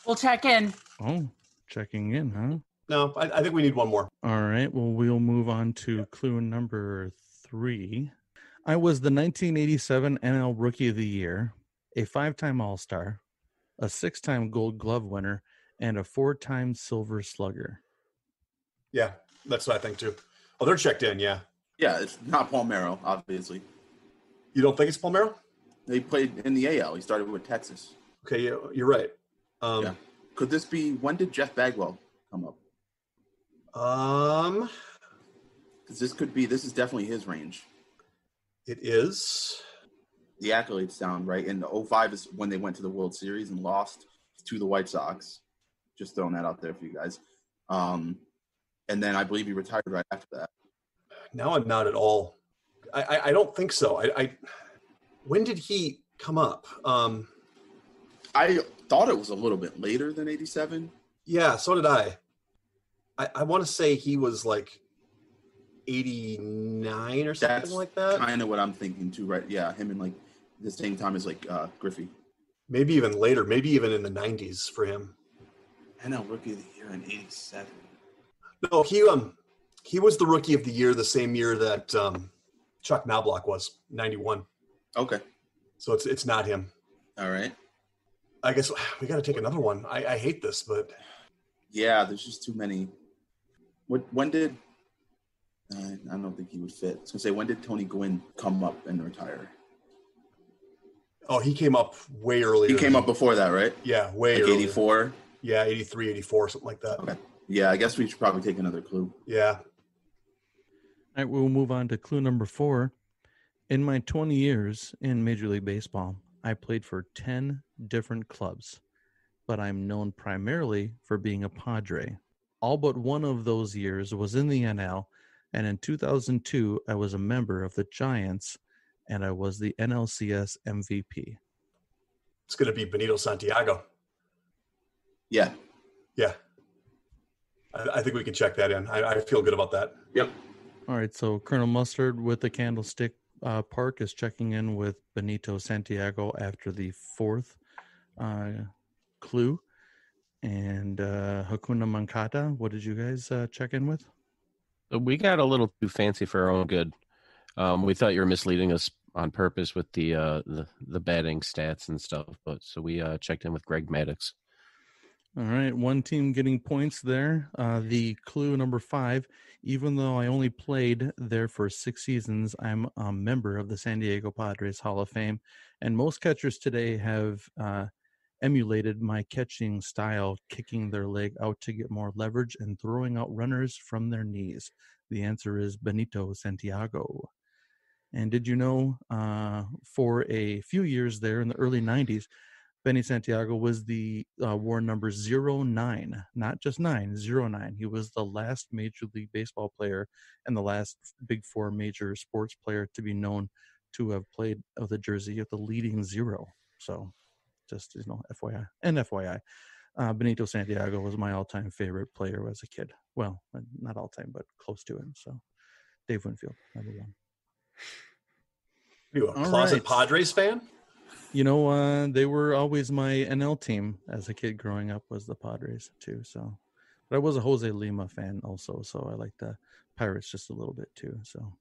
We'll check in. Oh, checking in, huh? No, I think we need one more. All right. Well, we'll move on to clue number 3. I was the 1987 NL Rookie of the Year, a 5-time All-Star, a 6-time Gold Glove winner, and a 4-time Silver Slugger. Yeah, that's what I think too. Oh, they're checked in, yeah. Yeah, it's not Palmeiro, obviously. You don't think it's Palmeiro? He played in the AL. He started with Texas. Okay, you're right. Yeah. Could this be – when did Jeff Bagwell come up? Because this is definitely his range. It is. The accolades sound right. And the 05 is when they went to the World Series and lost to the White Sox. Just throwing that out there for you guys. And then I believe he retired right after that. Now I'm not at all. I don't think so. When did he come up? I thought it was a little bit later than 87. Yeah, so did I. I want to say he was like 89 or something. That's like that. Kind of what I'm thinking too, right? Yeah, him in like the same time as like Griffey. Maybe even later. Maybe even in the 90s for him. NL Rookie of the Year in 87. No, he was the Rookie of the Year the same year that Chuck Knobloch was, 91. Okay. So it's not him. All right. I guess we got to take another one. I hate this, but. Yeah, there's just too many. When did, I don't think he would fit. I was going to say, when did Tony Gwynn come up and retire? Oh, he came up way earlier. He came up before that, right? Yeah, way earlier. 84? Yeah, 83, 84, something like that. Okay. Yeah, I guess we should probably take another clue. Yeah. All right, we'll move on to clue number 4. In my 20 years in Major League Baseball, I played for 10 different clubs, but I'm known primarily for being a Padre. All but one of those years was in the NL, and in 2002, I was a member of the Giants, and I was the NLCS MVP. It's going to be Benito Santiago. Yeah. Yeah. I think we can check that in. I feel good about that. Yep. All right, so Colonel Mustard with the Candlestick Park is checking in with Benito Santiago after the fourth clue. And Hakuna Mankata, what did you guys check in with? We got a little too fancy for our own good. We thought you were misleading us on purpose with the batting stats and stuff, but so we checked in with Greg Maddox. All right, one team getting points there. The clue number 5, even though I only played there for 6 seasons, I'm a member of the San Diego Padres Hall of Fame, and most catchers today have emulated my catching style, kicking their leg out to get more leverage and throwing out runners from their knees. The answer is Benito Santiago. And did you know, for a few years there in the early 90s, Benny Santiago was the war number 09, not just 9, 09. He was the last Major League Baseball player and the last Big Four major sports player to be known to have played of the jersey at the leading zero. So just, you know, FYI. And FYI, Benito Santiago was my all-time favorite player as a kid. Well, not all-time, but close to it. So Dave Winfield, number 1. You a closet right. Padres fan? You know, they were always my NL team as a kid growing up was the Padres too. So, but I was a Jose Lima fan also. So I like the Pirates just a little bit too. So,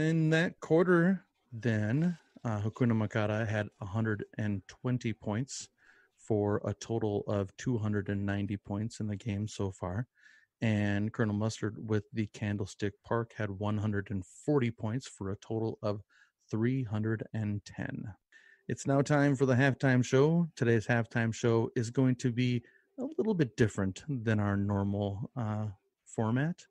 in that quarter, then Hakuna Mankata had 120 points for a total of 290 points in the game so far. And Colonel Mustard with the Candlestick Park had 140 points for a total of 310. It's now time for the halftime show. Today's halftime show is going to be a little bit different than our normal format.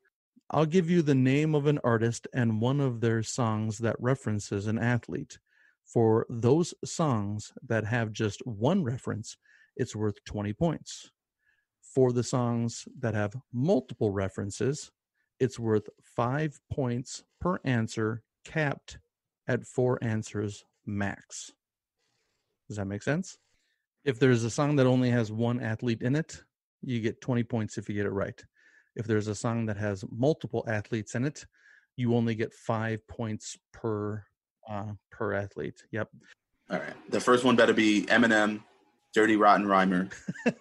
I'll give you the name of an artist and one of their songs that references an athlete. For those songs that have just one reference, it's worth 20 points. For the songs that have multiple references, it's worth 5 points per answer, capped at 4 answers max. Does that make sense? If there's a song that only has one athlete in it, you get 20 points if you get it right. If there's a song that has multiple athletes in it, you only get 5 points per athlete. Yep. All right. The first one better be Eminem. Dirty Rotten Rhymer. All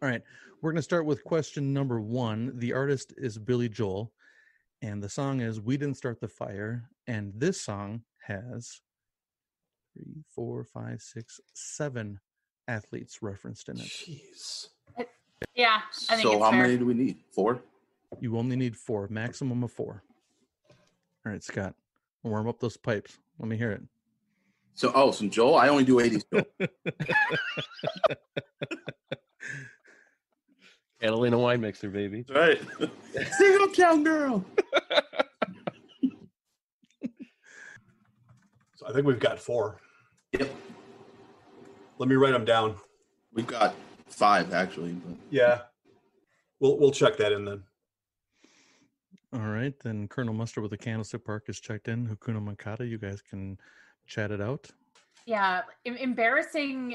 right. We're going to start with question number 1. The artist is Billy Joel, and the song is We Didn't Start the Fire. And this song has 7 athletes referenced in it. Jeez. Yeah. I think so it's how fair. Many do we need? 4? You only need 4, maximum of 4. All right, Scott. Warm up those pipes. Let me hear it. So Joel, I only do 80s Joel. Catalina wine mixer, baby. All right. Single town girl. So I think we've got 4. Yep. Let me write them down. We've got 5 actually. But... yeah. We'll check that in then. All right, then Colonel Mustard with the Candlestick Park is checked in. Hakuna Mankata, you guys can chat it out. Yeah, embarrassing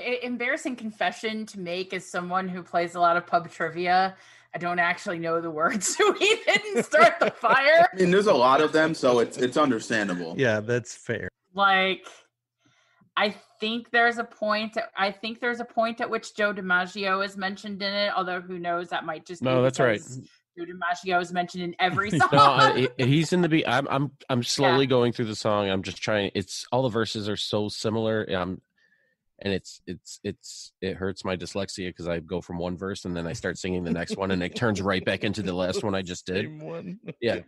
confession to make as someone who plays a lot of pub trivia. I don't actually know the words to We Didn't Start the Fire. I mean, there's a lot of them, so it's understandable. Yeah, that's fair. Like, I think there's a point at which Joe DiMaggio is mentioned in it. Although who knows? That might just no. That's right. Joe DiMaggio is mentioned in every song. No, he's in the beat. I'm slowly going through the song. I'm just trying. It's all the verses are so similar. And it hurts my dyslexia because I go from one verse and then I start singing the next one and it turns right back into the last one I just did. Same one. Yeah.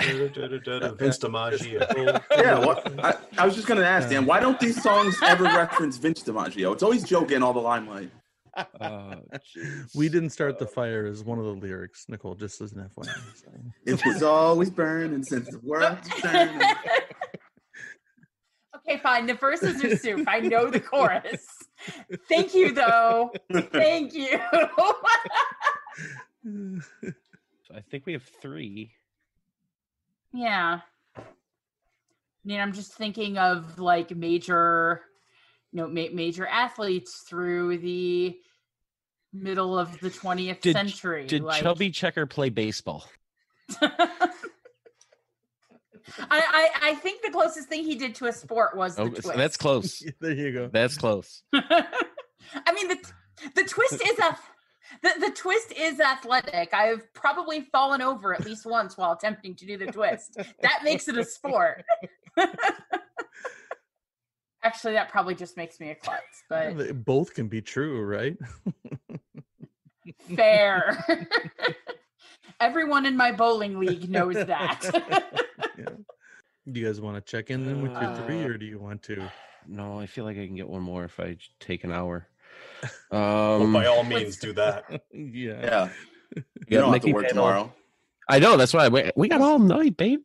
Vince DiMaggio. Yeah. Well, I was just gonna ask Dan, why don't these songs ever reference Vince DiMaggio? It's always Joe getting all the limelight. We Didn't Start the Fire is one of the lyrics, Nicole, just as an FYI. It was always burning since the world was burning. Okay, fine. The verses are soup. I know the chorus. Thank you, though. Thank you. So I think we have 3. Yeah. I mean, I'm just thinking of like major athletes through the middle of the 20th century. Did like... Chubby Checker play baseball? I think the closest thing he did to a sport was the twist. That's close. There you go. That's close. I mean, the twist is a... The twist is athletic. I've probably fallen over at least once while attempting to do the twist. That makes it a sport. Actually, that probably just makes me a klutz. But both can be true, right? Fair. Everyone in my bowling league knows that. Yeah. Do you guys want to check in then with your three, or do you want to? No, I feel like I can get one more if I take an hour. Well, by all means, do that. Yeah. You don't have to work tomorrow. I know. That's why we got all night, babe.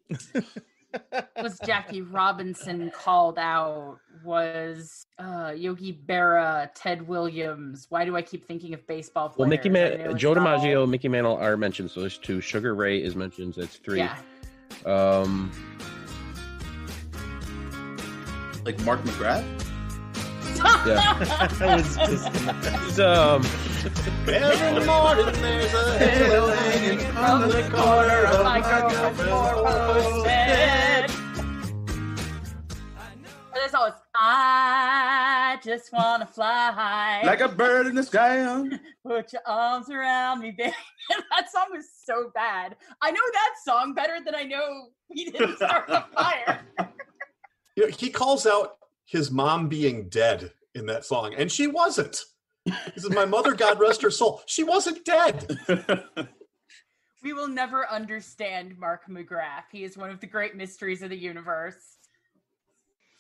Was Jackie Robinson called out? Was Yogi Berra, Ted Williams? Why do I keep thinking of baseball players? Well, Joe DiMaggio, Mickey Mantle are mentioned, so there's two. Sugar Ray is mentioned, that's three. Yeah. Like Mark McGrath? Yeah. That was just in the morning there's a halo hanging from the corner of my girlfriend's bed. There's always I just wanna fly like a bird in the sky. Put your arms around me, baby. That song was so bad. I know that song better than I know We Didn't Start the Fire. He calls out his mom being dead in that song, and she wasn't. This is my mother, God rest her soul. She wasn't dead. We will never understand Mark McGrath. He is one of the great mysteries of the universe.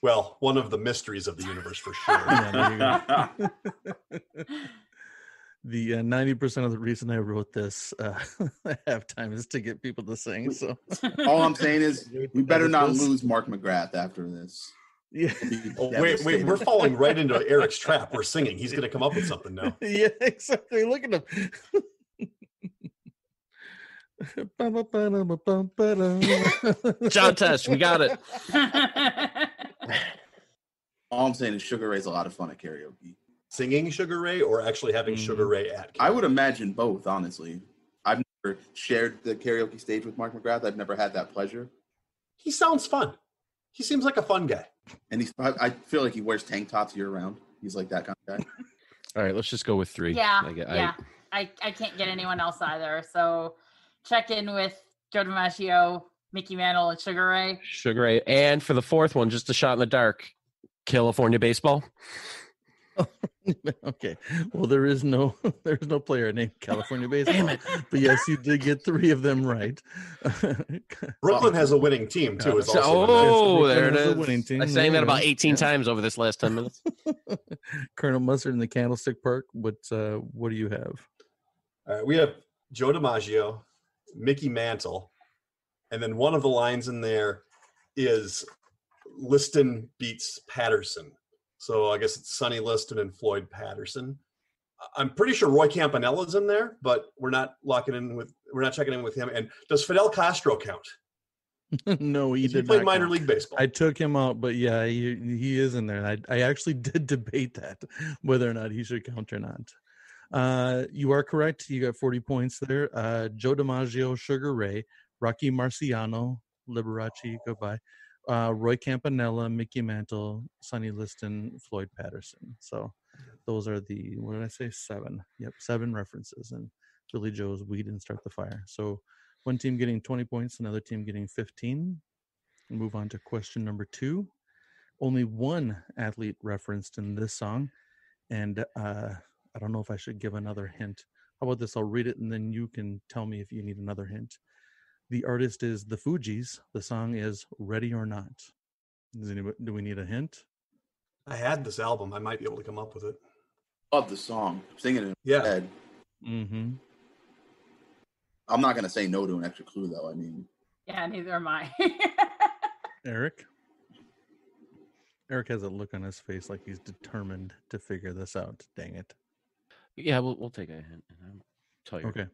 Well, one of the mysteries of the universe for sure. Yeah, the 90% of the reason I wrote this halftime is to get people to sing. So all I'm saying is we better not lose Mark McGrath after this. Yeah. Wait, we're falling right into Eric's trap. We're singing. He's going to come up with something now. Yeah, exactly. Look at him. John Tesh, we got it. All I'm saying is Sugar Ray's a lot of fun at karaoke. Singing Sugar Ray or actually having Sugar Ray at karaoke? I would imagine both, honestly. I've never shared the karaoke stage with Mark McGrath. I've never had that pleasure. He sounds fun. He seems like a fun guy. And I feel like he wears tank tops year-round. He's like that kind of guy. All right, let's just go with three. Yeah, I can't get anyone else either. So check in with Joe DiMaggio, Mickey Mantle, and Sugar Ray. Sugar Ray. And for the fourth one, just a shot in the dark, California baseball. Okay. Well, there's no player named California baseball. But yes, you did get three of them right. Brooklyn has a winning team too. It's there it is. I sang that about 18 times over this last 10 minutes. Colonel Mustard in the Candlestick Park. What do you have? All right, we have Joe DiMaggio, Mickey Mantle, and then one of the lines in there is Liston beats Patterson. So I guess it's Sonny Liston and Floyd Patterson. I'm pretty sure Roy Campanella's in there, but we're not checking in with him. And does Fidel Castro count? No, he did not. He played minor league baseball. I took him out, but yeah, he is in there. I actually did debate that whether or not he should count or not. You are correct. You got 40 points there. Joe DiMaggio, Sugar Ray, Rocky Marciano, Liberace, goodbye. Roy Campanella, Mickey Mantle, Sonny Liston, Floyd Patterson. So those are the, what did I say? 7. Yep, 7 references. And Billy Joe's We Didn't Start the Fire. So one team getting 20 points, another team getting 15. We'll move on to question number 2. Only one athlete referenced in this song. And I don't know if I should give another hint. How about this? I'll read it and then you can tell me if you need another hint. The artist is the Fugees. The song is Ready or Not. Do we need a hint? I had this album. I might be able to come up with it. Love the song. Singing it in my head. Mm-hmm. I'm not going to say no to an extra clue, though. I mean. Yeah, neither am I. Eric? Eric has a look on his face like he's determined to figure this out. Dang it. Yeah, we'll take a hint. I'll tell you. Okay.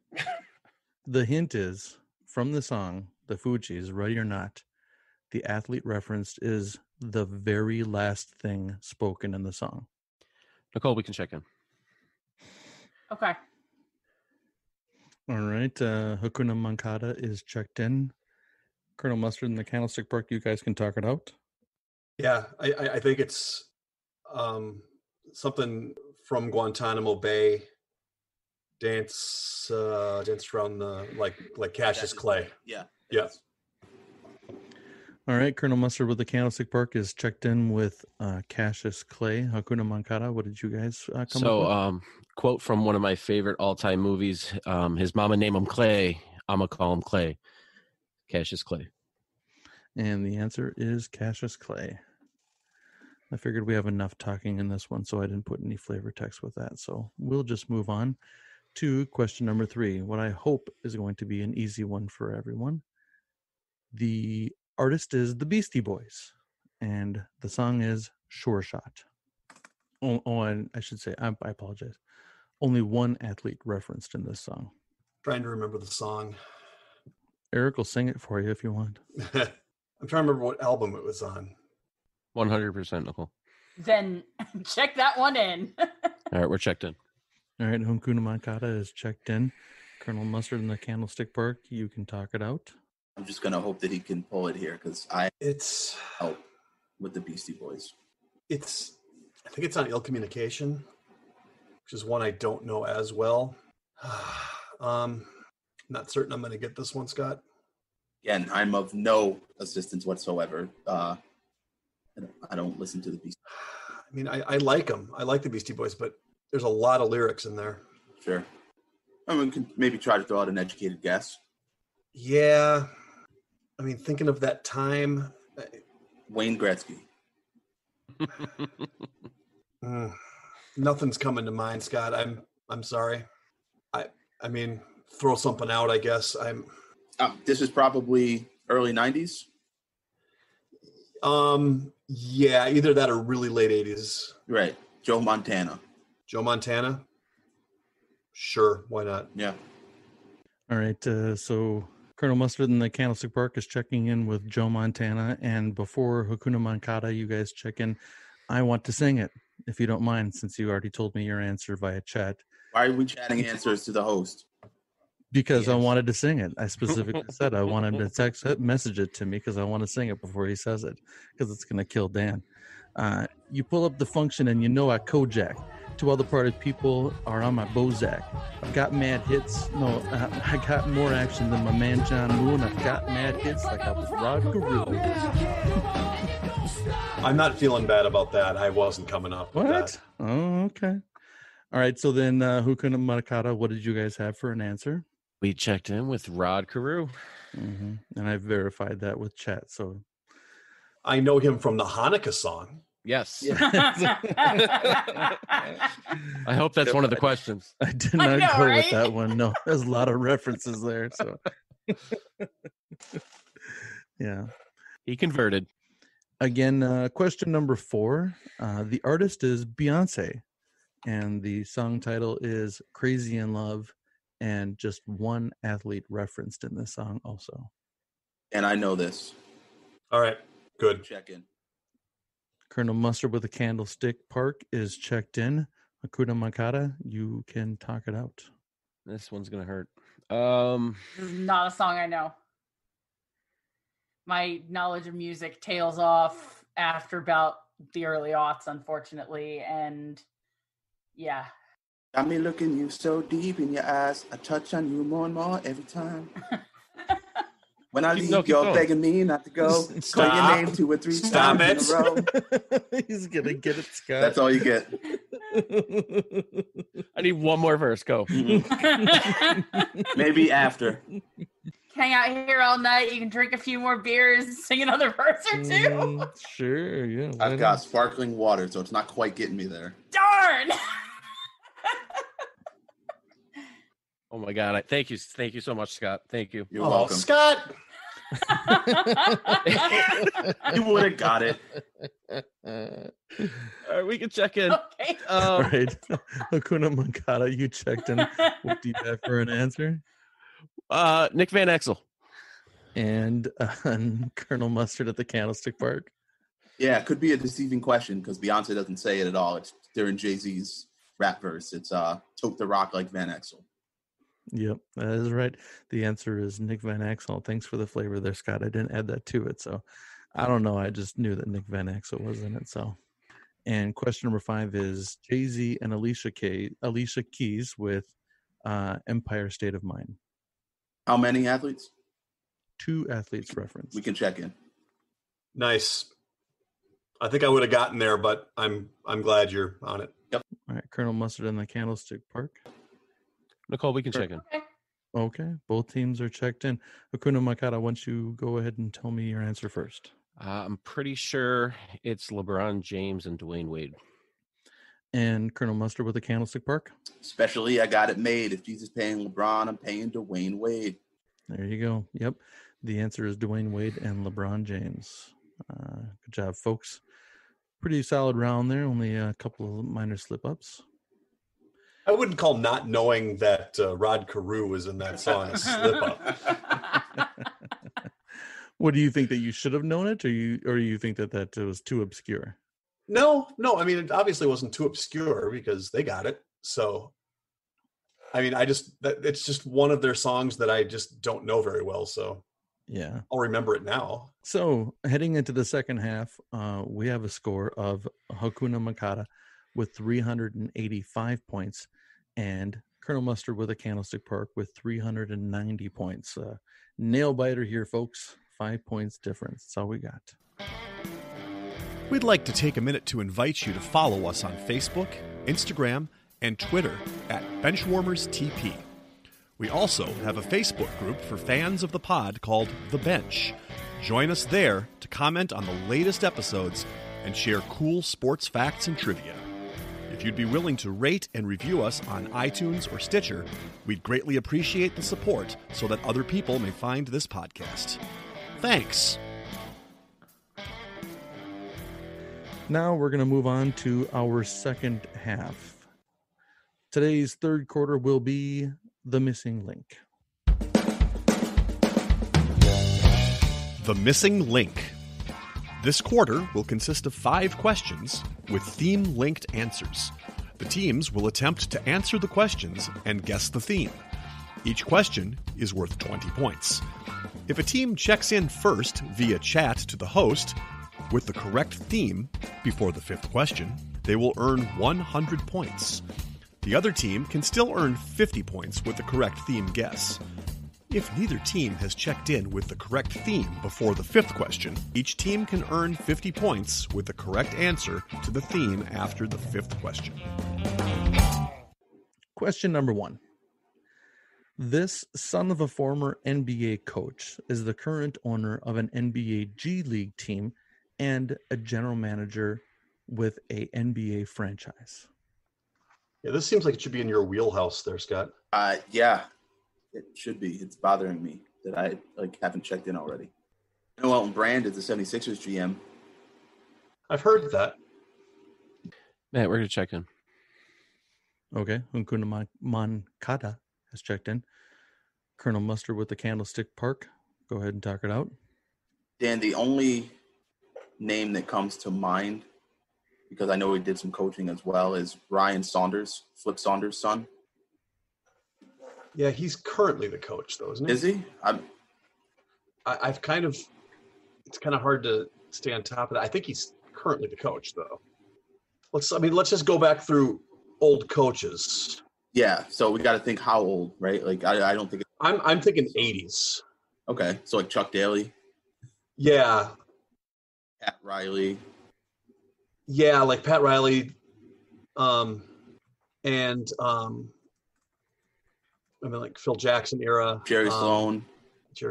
The hint is... From the song, The Fugees, Ready or Not, the athlete referenced is the very last thing spoken in the song. Nicole, we can check in. Okay. All right. Hakuna Mankata is checked in. Colonel Mustard and the Candlestick Park, you guys can talk it out. Yeah, I think it's something from Guantanamo Bay. Dance around the like Cassius Clay. Yeah. Yeah. All right, Colonel Mustard with the Candlestick Park is checked in with Cassius Clay. Hakuna Mankata, what did you guys come up with? So, quote from one of my favorite all-time movies, his mama named him Clay. I'ma call him Clay. Cassius Clay. And the answer is Cassius Clay. I figured we have enough talking in this one, so I didn't put any flavor text with that. So we'll just move on to question number 3, what I hope is going to be an easy one for everyone. The artist is the Beastie Boys, and the song is Sure Shot. Oh, and I should say, I apologize. Only one athlete referenced in this song. Trying to remember the song. Eric will sing it for you if you want. I'm trying to remember what album it was on. 100%, Nicole. Then check that one in. All right, we're checked in. All right, Hakuna Mankata is checked in. Colonel Mustard in the Candlestick Park, you can talk it out. I'm just going to hope that he can pull it here because it's help with the Beastie Boys. I think it's on Ill Communication, which is one I don't know as well. Not certain I'm going to get this one, Scott. Again, I'm of no assistance whatsoever. I don't listen to the Beastie Boys. I mean, I like them. I like the Beastie Boys, but there's a lot of lyrics in there. Sure. I mean, we can maybe try to throw out an educated guess. Yeah. I mean, thinking of that time. Wayne Gretzky. Nothing's coming to mind, Scott. I'm sorry. I mean, throw something out, I guess. This is probably early 90s. Yeah, either that or really late 80s. Right. Joe Montana? Sure, why not? Yeah. All right, so Colonel Mustard in the Candlestick Park is checking in with Joe Montana, and before Hakuna Mankata, you guys check in. I want to sing it, if you don't mind, since you already told me your answer via chat. Why are we chatting answers to the host? Because I wanted to sing it. I specifically said I want him to text it, message it to me because I want to sing it before he says it because it's going to kill Dan. You pull up the function and you know I Kojak. Two other parted people are on my Bozak. I've got mad hits. No, I got more action than my man John Moon. I've got mad hits like I was Rod Carew. I'm not feeling bad about that. I wasn't coming up with that. What? Oh, okay. All right, so then Hakuna Mankata, what did you guys have for an answer? We checked in with Rod Carew. Mm-hmm. And I verified that with chat, so... I know him from the Hanukkah song. Yes. I hope that's one of the questions. I did not go with that one. No, there's a lot of references there. So, yeah, he converted. Again, question number 4. The artist is Beyonce, and the song title is "Crazy in Love," and just one athlete referenced in this song also. And I know this. All right. Good. Check in. Colonel Mustard with the Candlestick Park is checked in. Hakuna Mankata, you can talk it out. This one's going to hurt. This is not a song I know. My knowledge of music tails off after about the early aughts, unfortunately. And yeah. Got me looking you so deep in your eyes. I touch on you more and more every time. When I leave, you're begging me not to go. Stop. Call your name 2 or 3 Stop times it. In a row. He's going to get it, Scott. That's all you get. I need one more verse. Go. Maybe after. Hang out here all night. You can drink a few more beers, sing another verse or 2. Sure, yeah. I've got sparkling water, so it's not quite getting me there. Darn! Oh, my God. Thank you. Thank you so much, Scott. Thank you. You're welcome. Scott! You would have got it. All right, we can check in. Okay. All right. Hakuna Mankata, you checked in. What do you have for an answer? Nick Van Exel. And Colonel Mustard at the Candlestick Park. Yeah, it could be a deceiving question because Beyonce doesn't say it at all. They're in Jay-Z's rap verse. It's Tote the Rock like Van Exel. Yep, that is right. The answer is Nick Van Exel. Thanks for the flavor there, Scott. I didn't add that to it, so I don't know. I just knew that Nick Van Exel was in it. So, and question number 5 is Jay-Z and Alicia Keys with Empire State of Mind. How many athletes? 2 athletes referenced. We can check in. Nice. I think I would have gotten there, but I'm glad you're on it. Yep. All right, Colonel Mustard and the Candlestick Park. Nicole, we can check in. Okay. Both teams are checked in. Hakuna Matata, why don't you go ahead and tell me your answer first? I'm pretty sure it's LeBron James and Dwayne Wade. And Colonel Mustard with the Candlestick Park? Especially, I got it made. If Jesus paying LeBron, I'm paying Dwayne Wade. There you go. Yep. The answer is Dwayne Wade and LeBron James. Good job, folks. Pretty solid round there. Only a couple of minor slip-ups. I wouldn't call not knowing that Rod Carew was in that song a slip-up. What do you think, that you should have known it, or you think that was too obscure? No. I mean, it obviously wasn't too obscure because they got it. So, I mean, it's just one of their songs that I just don't know very well. So, yeah, I'll remember it now. So, heading into the second half, we have a score of Hakuna Matata with 385 points and Colonel Mustard with a Candlestick Park with 390 points. Nail biter here, folks. 5 points difference. That's all we got. We'd like to take a minute to invite you to follow us on Facebook, Instagram, and Twitter at Benchwarmers TP. We also have a Facebook group for fans of the pod called The Bench. Join us there to comment on the latest episodes and share cool sports facts and trivia. If you'd be willing to rate and review us on iTunes or Stitcher, we'd greatly appreciate the support so that other people may find this podcast. Thanks. Now we're going to move on to our second half. Today's third quarter will be The Missing Link. The Missing Link. This quarter will consist of 5 questions with theme-linked answers. The teams will attempt to answer the questions and guess the theme. Each question is worth 20 points. If a team checks in first via chat to the host with the correct theme before the 5th question, they will earn 100 points. The other team can still earn 50 points with the correct theme guess. If neither team has checked in with the correct theme before the 5th question, each team can earn 50 points with the correct answer to the theme after the 5th question. Question number 1. This son of a former NBA coach is the current owner of an NBA G League team and a general manager with a NBA franchise. Yeah, this seems like it should be in your wheelhouse there, Scott. Yeah, it should be. It's bothering me that I haven't checked in already. Elton Brand is the 76ers GM. I've heard that. Matt, we're going to check in. Okay, Hakuna Matata has checked in. Colonel Mustard with the Candlestick Park. Go ahead and talk it out. Dan, the only name that comes to mind, because I know he did some coaching as well, is Ryan Saunders, Flip Saunders' son. Yeah, he's currently the coach, though, isn't he? Is he? I've kind of – it's kind of hard to stay on top of that. I think he's currently the coach, though. Let's just go back through old coaches. Yeah, so we got to think how old, right? I don't think – I'm thinking 80s. Okay, so Chuck Daly? Yeah. Pat Riley? Yeah, Pat Riley, and Phil Jackson era. Jerry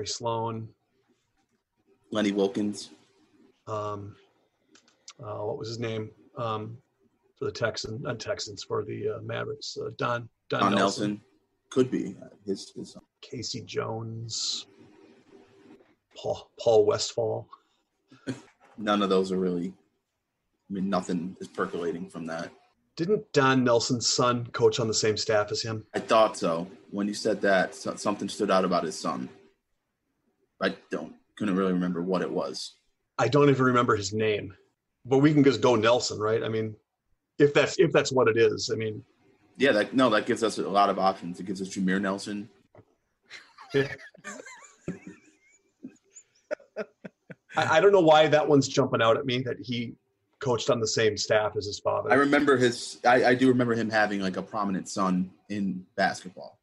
Sloan. Lenny Wilkins. What was his name? For the Texans, for the Mavericks. Don Nelson. Could be his Casey Jones. Paul Westfall. None of those are really. Nothing is percolating from that. Didn't Don Nelson's son coach on the same staff as him? I thought so. When you said that, something stood out about his son. I couldn't really remember what it was. I don't even remember his name. But we can just go Nelson, right? If that's what it is. Yeah, that gives us a lot of options. It gives us Jameer Nelson. I don't know why that one's jumping out at me, that he coached on the same staff as his father. I do remember him having like a prominent son in basketball.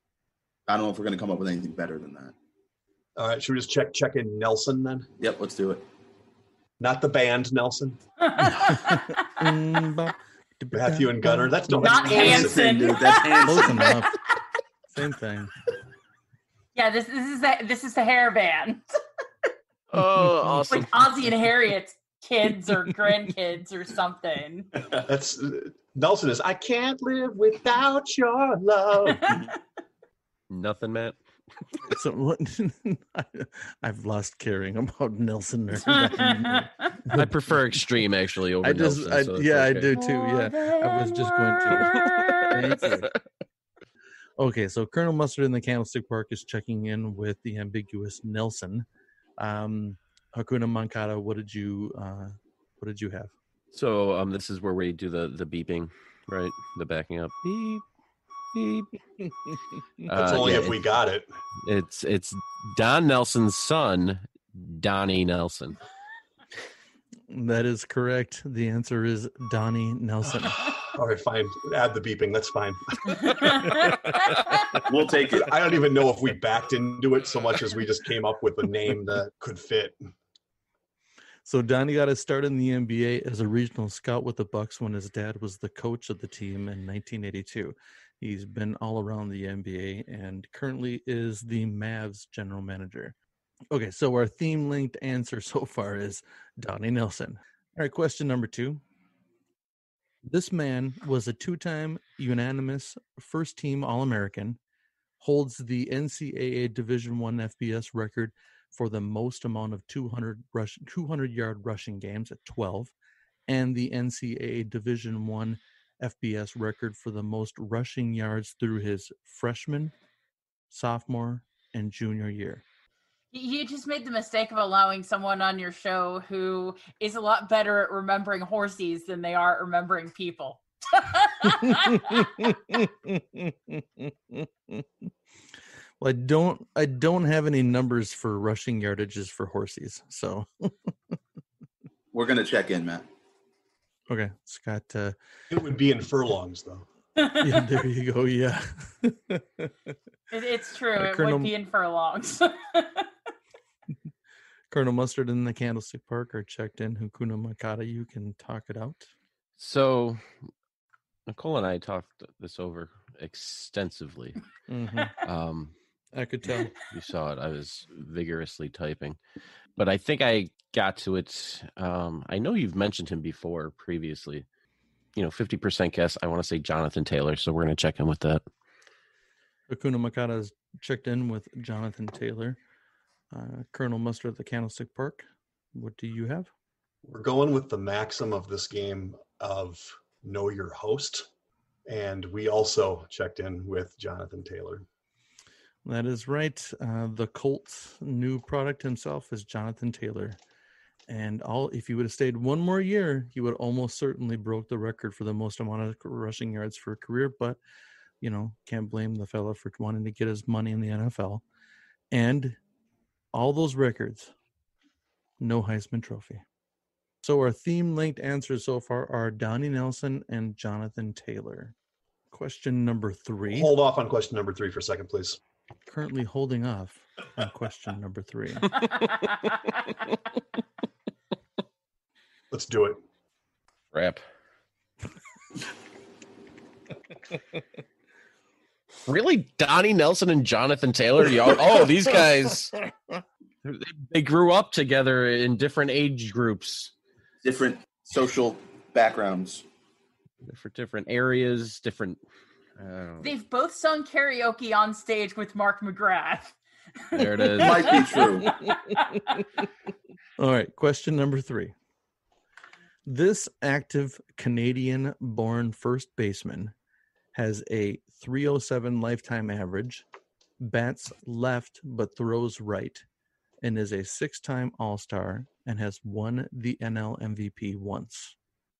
I don't know if we're going to come up with anything better than that. All right, should we just check in Nelson then? Yep, let's do it. Not the band Nelson. Matthew and Gunner. That's not Hanson, dude. That's Hanson. Same thing. Yeah, this is the hair band. Oh, awesome! Like Ozzy and Harriet's kids or grandkids or something. That's Nelson is. I can't live without your love. Nothing, Matt. So, I've lost caring about Nelson. I prefer Extreme actually over Nelson. I do too. Yeah, I was just going to. Okay, so Colonel Mustard in the Candlestick Park is checking in with the ambiguous Nelson. Hakuna Mankata. What did you have? So this is where we do the beeping, right? The backing up. Beep. That's only if we got it. It's Don Nelson's son, Donnie Nelson. That is correct. The answer is Donnie Nelson. All right, fine. Add the beeping. That's fine. We'll take it. I don't even know if we backed into it so much as we just came up with a name that could fit. So Donnie got his start in the NBA as a regional scout with the Bucks when his dad was the coach of the team in 1982. He's been all around the NBA and currently is the Mavs general manager. Okay, so our theme-linked answer so far is Donnie Nelson. All right, question number 2. This man was a 2-time unanimous first-team All-American, holds the NCAA Division I FBS record for the most amount of 200-yard rushing games at 12, and the NCAA Division I FBS record for the most rushing yards through his freshman, sophomore, and junior year. You just made the mistake of allowing someone on your show who is a lot better at remembering horses than they are at remembering people. Well, I don't have any numbers for rushing yardages for horses, so we're gonna check in, Matt. Okay, Scott. It would be in furlongs, though. Yeah, there you go. Yeah, it's true. It would be in furlongs. Colonel Mustard and the Candlestick Park are checked in. Hakuna Matata, you can talk it out. So, Nicole and I talked this over extensively. Mm-hmm. I could tell. You saw it. I was vigorously typing. But I think I got to it. I know you've mentioned him before previously. 50% guess. I want to say Jonathan Taylor. So we're going to check in with that. Hakuna Matata has checked in with Jonathan Taylor. Colonel Mustard at the Candlestick Park. What do you have? We're going with the maxim of this game of know your host. And we also checked in with Jonathan Taylor. That is right. The Colts' new product himself is Jonathan Taylor. And if he would have stayed one more year, he would almost certainly broke the record for the most amount of rushing yards for a career. But, can't blame the fella for wanting to get his money in the NFL. And all those records, no Heisman Trophy. So our theme-linked answers so far are Donnie Nelson and Jonathan Taylor. Question number 3. Hold off on question number 3 for a second, please. Currently holding off on question number 3. Let's do it. Crap. Really? Donnie Nelson and Jonathan Taylor? Y'all? Oh, these guys, they grew up together in different age groups. Different social backgrounds. For different areas, different... They've both sung karaoke on stage with Mark McGrath. There it is. Might be true. All right, question number 3. This active Canadian-born first baseman has a 307 lifetime average, bats left but throws right, and is a 6-time All-Star and has won the NL MVP once.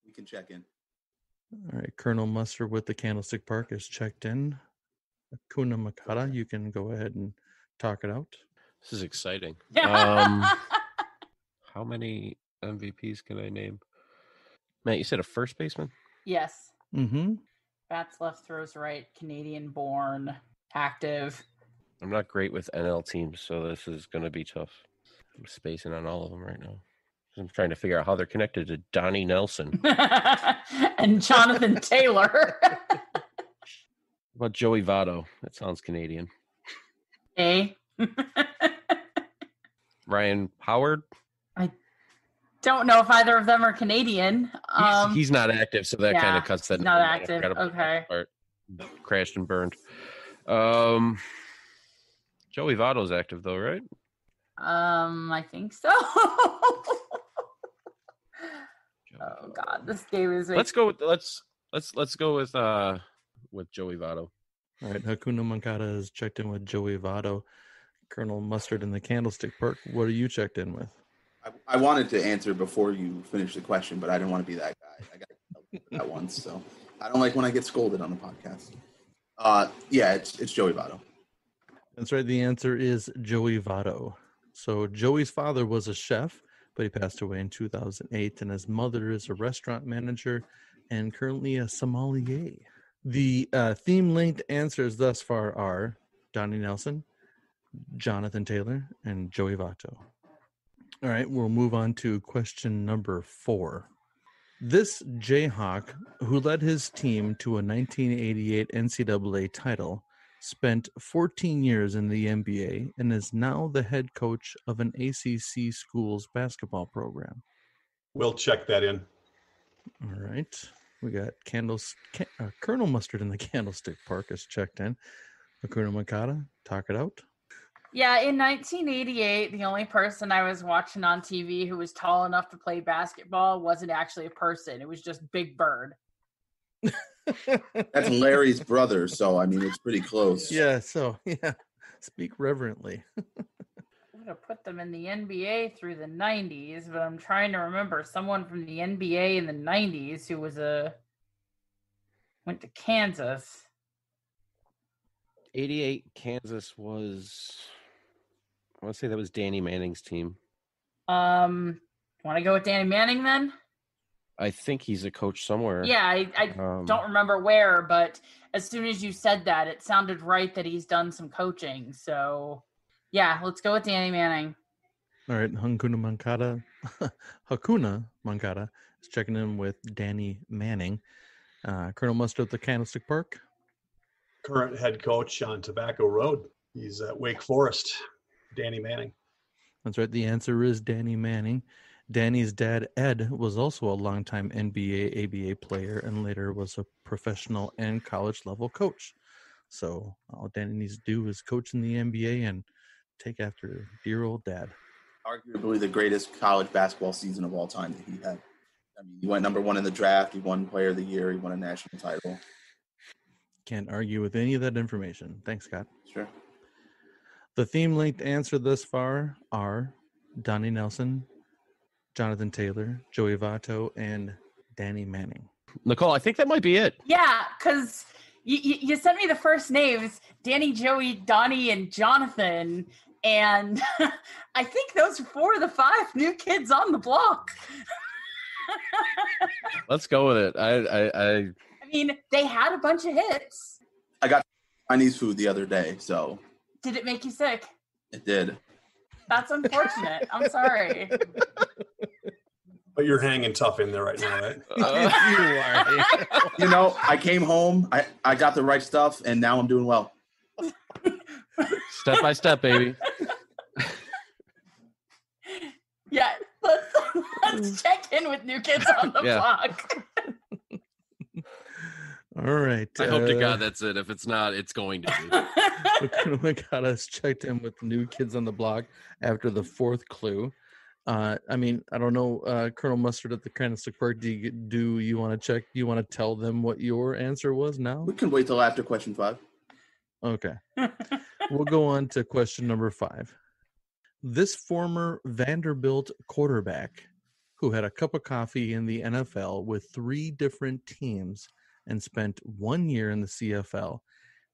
We can check in. All right, Colonel Musser with the Candlestick Park is checked in. Akuna Makata, you can go ahead and talk it out. This is exciting. How many MVPs can I name? Matt, you said a first baseman? Yes. Mm-hmm. Bats left, throws right, Canadian-born, active. I'm not great with NL teams, so this is going to be tough. I'm spacing on all of them right now. I'm trying to figure out how they're connected to Donnie Nelson. And Jonathan Taylor. What about Joey Votto? That sounds Canadian. A. Ryan Howard? I don't know if either of them are Canadian. He's not active, so that kind of cuts that. Not active. Okay. Part. Crashed and burned. Joey Votto's active, though, right? I think so. Oh God, this game is. Let's go with Joey Votto. All right, Hakuna Mankata is checked in with Joey Votto. Colonel Mustard in the Candlestick Park. What are you checked in with? I wanted to answer before you finished the question, but I didn't want to be that guy. I got that once, so I don't like when I get scolded on the podcast. It's Joey Votto. That's right. The answer is Joey Votto. So Joey's father was a chef, but he passed away in 2008, and his mother is a restaurant manager and currently a sommelier. The theme-linked answers thus far are Donnie Nelson, Jonathan Taylor, and Joey Votto. All right, we'll move on to question number 4. This Jayhawk, who led his team to a 1988 NCAA title, spent 14 years in the NBA and is now the head coach of an ACC school's basketball program. We'll check that in. All right. We got Colonel Mustard in the Candlestick Park is checked in. Hakuna Matata, talk it out. Yeah, in 1988, the only person I was watching on TV who was tall enough to play basketball wasn't actually a person. It was just Big Bird. That's Larry's brother, so I mean it's pretty close. Yeah, so yeah, speak reverently. I would have put them in the NBA through the 90s, but I'm trying to remember someone from the NBA in the 90s who was went to Kansas. 88 Kansas was, I want to say that was Danny Manning's team. Want to go with Danny Manning then? I think he's a coach somewhere. Yeah, I don't remember where, but as soon as you said that, it sounded right that he's done some coaching. So, yeah, let's go with Danny Manning. All right, Hakuna Mankata is checking in with Danny Manning. Colonel Mustard at the Candlestick Park. Current head coach on Tobacco Road. He's at Wake Forest, Danny Manning. That's right. The answer is Danny Manning. Danny's dad, Ed, was also a longtime NBA, ABA player and later was a professional and college-level coach. So all Danny needs to do is coach in the NBA and take after dear old dad. Arguably the greatest college basketball season of all time that he had. I mean, he went number 1 in the draft. He won Player of the Year. He won a national title. Can't argue with any of that information. Thanks, Scott. Sure. The theme-linked answer thus far are Donnie Nelson, Jonathan Taylor, Joey Votto, and Danny Manning. Nicole, I think that might be it. Yeah, because you sent me the first names, Danny, Joey, Donnie, and Jonathan, and I think those are 4 of the 5 new kids on the block. Let's go with it. I mean, they had a bunch of hits. I got Chinese food the other day, so. Did it make you sick? It did. That's unfortunate. I'm sorry. But you're hanging tough in there right now, right? You are. You know, I came home, I got the right stuff, and now I'm doing well. Step by step, baby. Yeah, let's check in with new kids on the block. All right. I hope to God that's it. If it's not, it's going to be. Hakuna Matata checked in with new kids on the block after the 4th clue. I don't know, Colonel Mustard at the Candlestick Park, do you want to check? You want to tell them what your answer was now? We can wait till after question 5. Okay. We'll go on to question number 5. This former Vanderbilt quarterback who had a cup of coffee in the NFL with three different teams and spent 1 year in the CFL,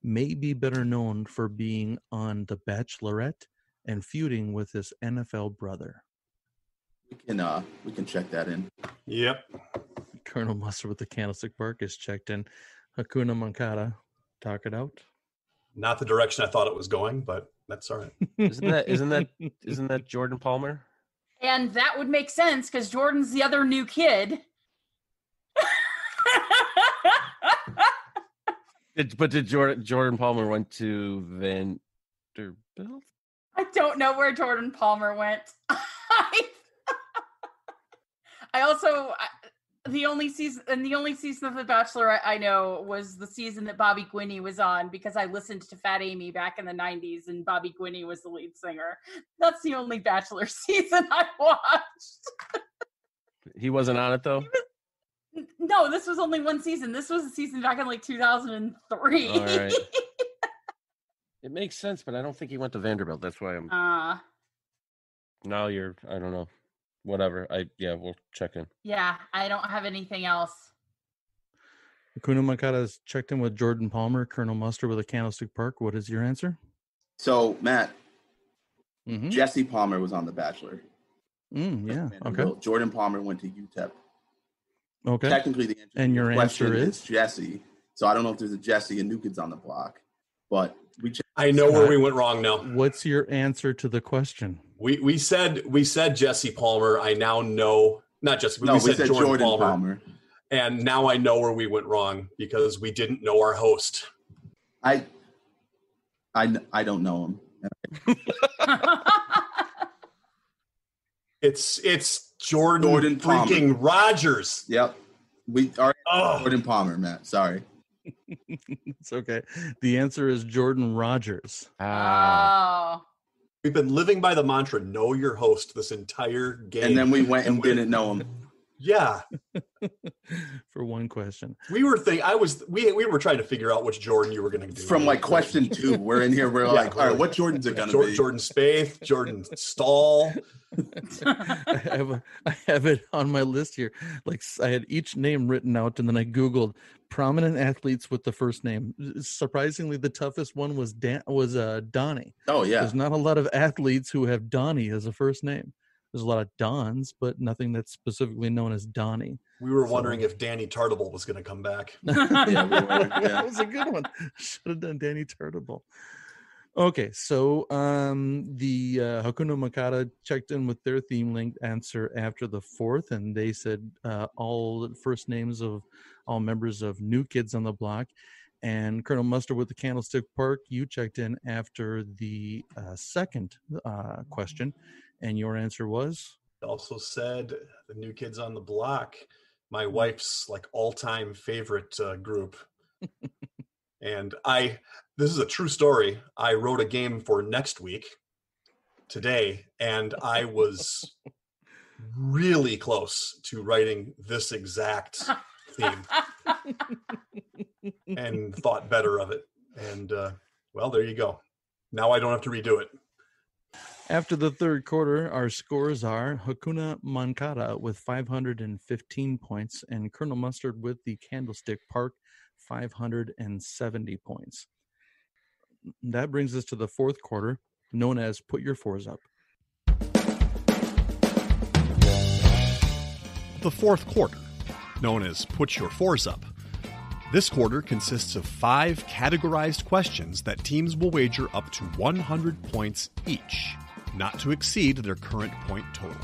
may be better known for being on The Bachelorette and feuding with his NFL brother. We can check that in. Yep. Colonel Mustard with the Candlestick Bark is checked in. Hakuna Mankata, talk it out. Not the direction I thought it was going, but that's all right. Isn't that Jordan Palmer? And that would make sense because Jordan's the other new kid. Did Jordan Palmer went to Vanderbilt? I don't know where Jordan Palmer went. The only season of The Bachelor I know was the season that Bobby Gwinney was on, because I listened to Fat Amy back in the 90s and Bobby Gwinney was the lead singer. That's the only Bachelor season I watched. He wasn't on it though? No, this was only one season. This was a season back in like 2003. All right. It makes sense, but I don't think he went to Vanderbilt. That's why I'm... I don't know. Whatever. We'll check in. Yeah, I don't have anything else. Hakuna Mankata has checked in with Jordan Palmer. Colonel Mustard with a Candlestick Park. What is your answer? So, Matt, Jesse Palmer was on The Bachelor. Okay. Jordan Palmer went to UTEP. Okay. Technically, the answer is Jesse. So I don't know if there's a Jesse and New Kids on the Block, but I know where we went wrong now. What's your answer to the question? We said Jesse Palmer. I now know not Jesse. We said Jordan Palmer, and now I know where we went wrong because we didn't know our host. I don't know him. It's Jordan freaking Palmer. Rogers. Yep. We are Jordan Palmer, Matt. Sorry. It's okay. The answer is Jordan Rogers. Oh. We've been living by the mantra, know your host, this entire game. And then we went and didn't know him. Yeah. For one question. We were trying to figure out which Jordan you were going to do. From like question 2, we're in here, we're like, all right, what Jordan's it going to be? Jordan Spaeth, Jordan Stahl. I have it on my list here. Like I had each name written out and then I Googled prominent athletes with the first name. Surprisingly, the toughest one was Donnie. Oh yeah. There's not a lot of athletes who have Donnie as a first name. There's a lot of Dons, but nothing that's specifically known as Donnie. We were wondering if Danny Tartable was going to come back. That was a good one. Should have done Danny Tartable. Okay, so the Hakuna Mankata checked in with their theme-linked answer after the fourth, and they said all first names of all members of New Kids on the Block. And Colonel Mustard with the Candlestick Park, you checked in after the second question. And your answer was? Also said the New Kids on the Block, my wife's like all-time favorite group. And this is a true story. I wrote a game for next week today, and I was really close to writing this exact theme and thought better of it. And there you go. Now I don't have to redo it. After the third quarter, our scores are Hakuna Mankata with 515 points and Colonel Mustard with the Candlestick Park, 570 points. That brings us to the fourth quarter, known as Put Your Fours Up. The fourth quarter, known as Put Your Fours Up. This quarter consists of 5 categorized questions that teams will wager up to 100 points each, not to exceed their current point total.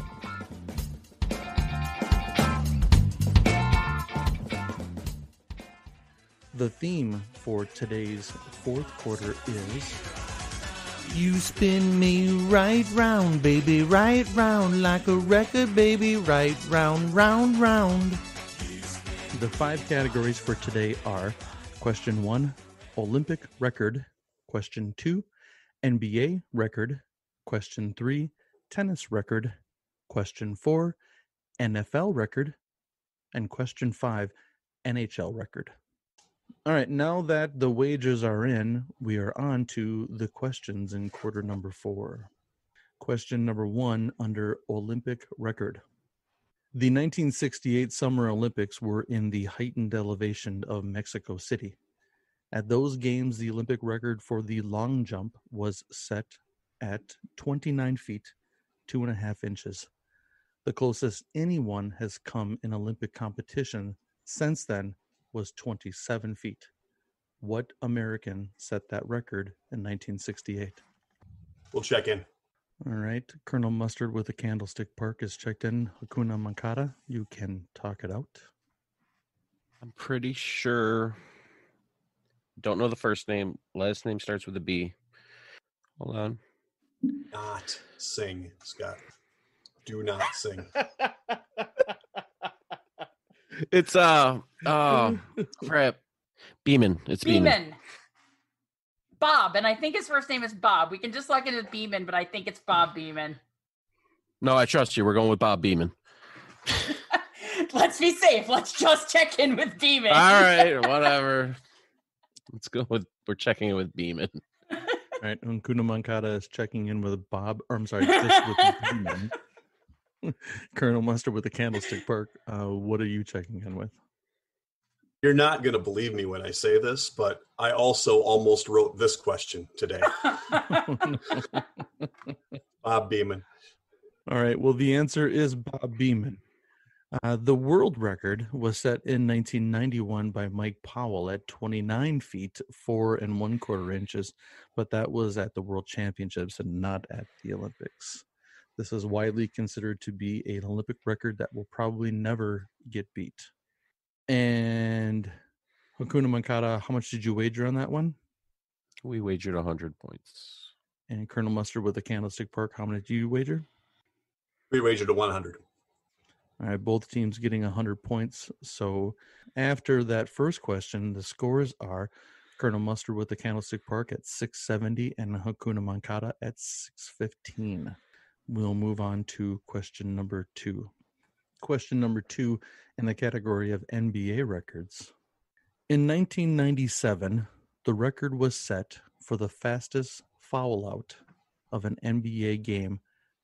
The theme for today's fourth quarter is... You spin me right round, baby, right round, like a record, baby, right round, round, round. The 5 categories for today are question 1, Olympic record, question 2, NBA record, question 3, tennis record, question 4, NFL record, and question 5, NHL record. All right, now that the wagers are in, we are on to the questions in quarter number 4. Question number 1 under Olympic record. The 1968 Summer Olympics were in the heightened elevation of Mexico City. At those games, the Olympic record for the long jump was set at 29 feet, 2.5 inches. The closest anyone has come in Olympic competition since then was 27 feet. What American set that record in 1968? We'll check in. All right. Colonel Mustard with a Candlestick Park is checked in. Hakuna Mankata, you can talk it out. I'm pretty sure. Don't know the first name. Last name starts with a B. Hold on. Not sing, Scott. Do not sing. It's crap. Beeman. It's Beeman. Bob, and I think his first name is Bob. We can just look at it as Beeman, but I think it's Bob Beeman. No, I trust you. We're going with Bob Beeman. Let's be safe. Let's just check in with Beeman. All right, whatever. Let's go with, we're checking in with Beeman. All right, Hakuna Mankata is checking in with Bob, or I'm sorry, just with Beeman. Colonel Mustard with the Candlestick Park. What are you checking in with? You're not going to believe me when I say this, but I also almost wrote this question today. Bob Beeman. All right. Well, the answer is Bob Beeman. The world record was set in 1991 by Mike Powell at 29 feet, 4 1/4 inches, but that was at the World Championships and not at the Olympics. This is widely considered to be an Olympic record that will probably never get beat. And Hakuna Mankata, how much did you wager on that one? We wagered 100 points. And Colonel Mustard with the Candlestick Park, how many did you wager? We wagered 100. All right, both teams getting 100 points. So after that first question, the scores are Colonel Mustard with the Candlestick Park at 670 and Hakuna Mankata at 615. We'll move on to question number two. Question number two in the category of NBA records. In 1997, the record was set for the fastest foul out of an NBA game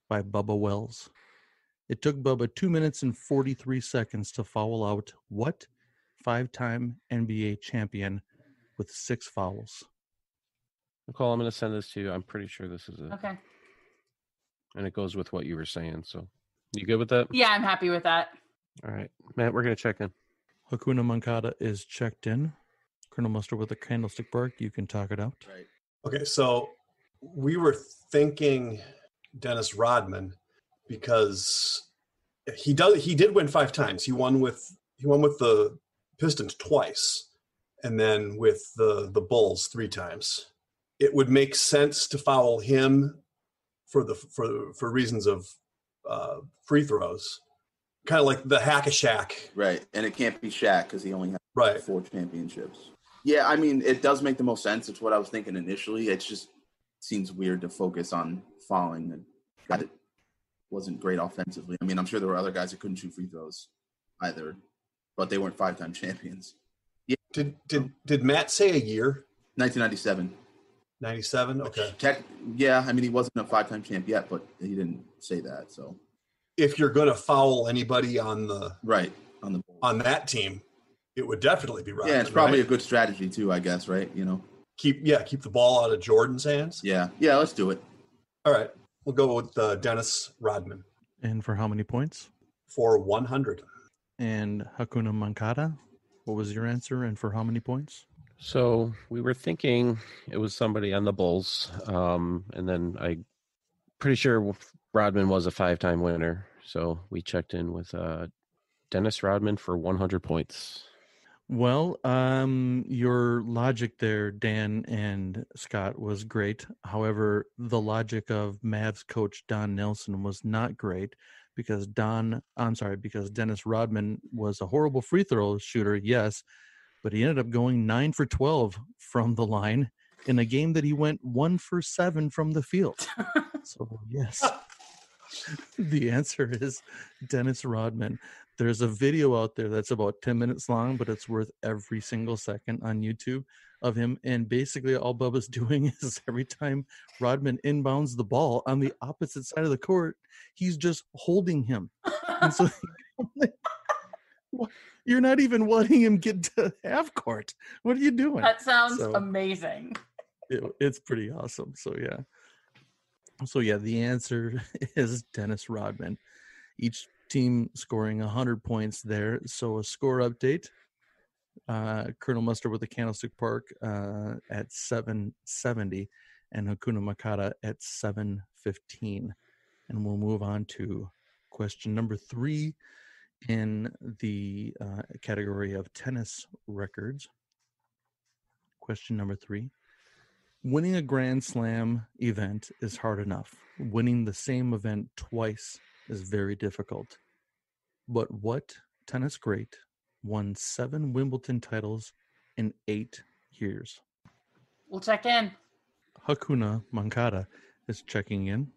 by Bubba Wells. It took Bubba 2 minutes and 43 seconds to foul out what five-time NBA champion with 6 fouls? Nicole, I'm going to send this to you. I'm pretty sure this is it. Okay. And it goes with what you were saying, so. You good with that? Yeah, I'm happy with that. All right. Matt, we're going to check in. Hakuna Mankata is checked in. Colonel Mustard with a Candlestick Park, you can talk it out. Right. Okay, so we were thinking Dennis Rodman because he did win 5 times. He won with the Pistons twice and then with the Bulls 3 times. It would make sense to foul him for reasons of free throws, kind of like the hack a shack, right? And it can't be Shaq because he only has 4 championships. Yeah, I mean, it does make the most sense. It's what I was thinking initially. It just seems weird to focus on fouling a guy that wasn't great offensively. I mean, I'm sure there were other guys that couldn't shoot free throws either, but they weren't 5-time champions. Yeah. Did Matt say a year? 1997. 97? Okay. Yeah, I mean, he wasn't a 5-time champ yet, but he didn't say that, so. If you're going to foul anybody on that team, it would definitely be Rodman. Yeah, it's probably a good strategy, too, I guess, right? You know? Keep the ball out of Jordan's hands? Yeah, let's do it. All right, we'll go with Dennis Rodman. And for how many points? For 100. And Hakuna Mankata, what was your answer, and for how many points? So we were thinking it was somebody on the Bulls, and then I'm pretty sure Rodman was a 5-time winner. So we checked in with Dennis Rodman for 100 points. Well, your logic there, Dan and Scott, was great. However, the logic of Mavs coach Don Nelson was not great because Dennis Rodman was a horrible free throw shooter, yes, but he ended up going 9 for 12 from the line in a game that he went 1 for 7 from the field. So, yes, the answer is Dennis Rodman. There's a video out there that's about 10 minutes long, but it's worth every single second on YouTube of him. And basically all Bubba's doing is every time Rodman inbounds the ball on the opposite side of the court, he's just holding him. And so You're not even letting him get to half court. What are you doing? That sounds amazing. It's pretty awesome. So, the answer is Dennis Rodman. Each team scoring 100 points there. So a score update. Colonel Mustard with the Candlestick Park at 770 and Hakuna Matata at 715. And we'll move on to question number 3 in the category of tennis records. Question number 3. Winning a Grand Slam event is hard enough. Winning the same event twice is very difficult. But what tennis great won 7 Wimbledon titles in 8 years? We'll check in. Hakuna Matata is checking in.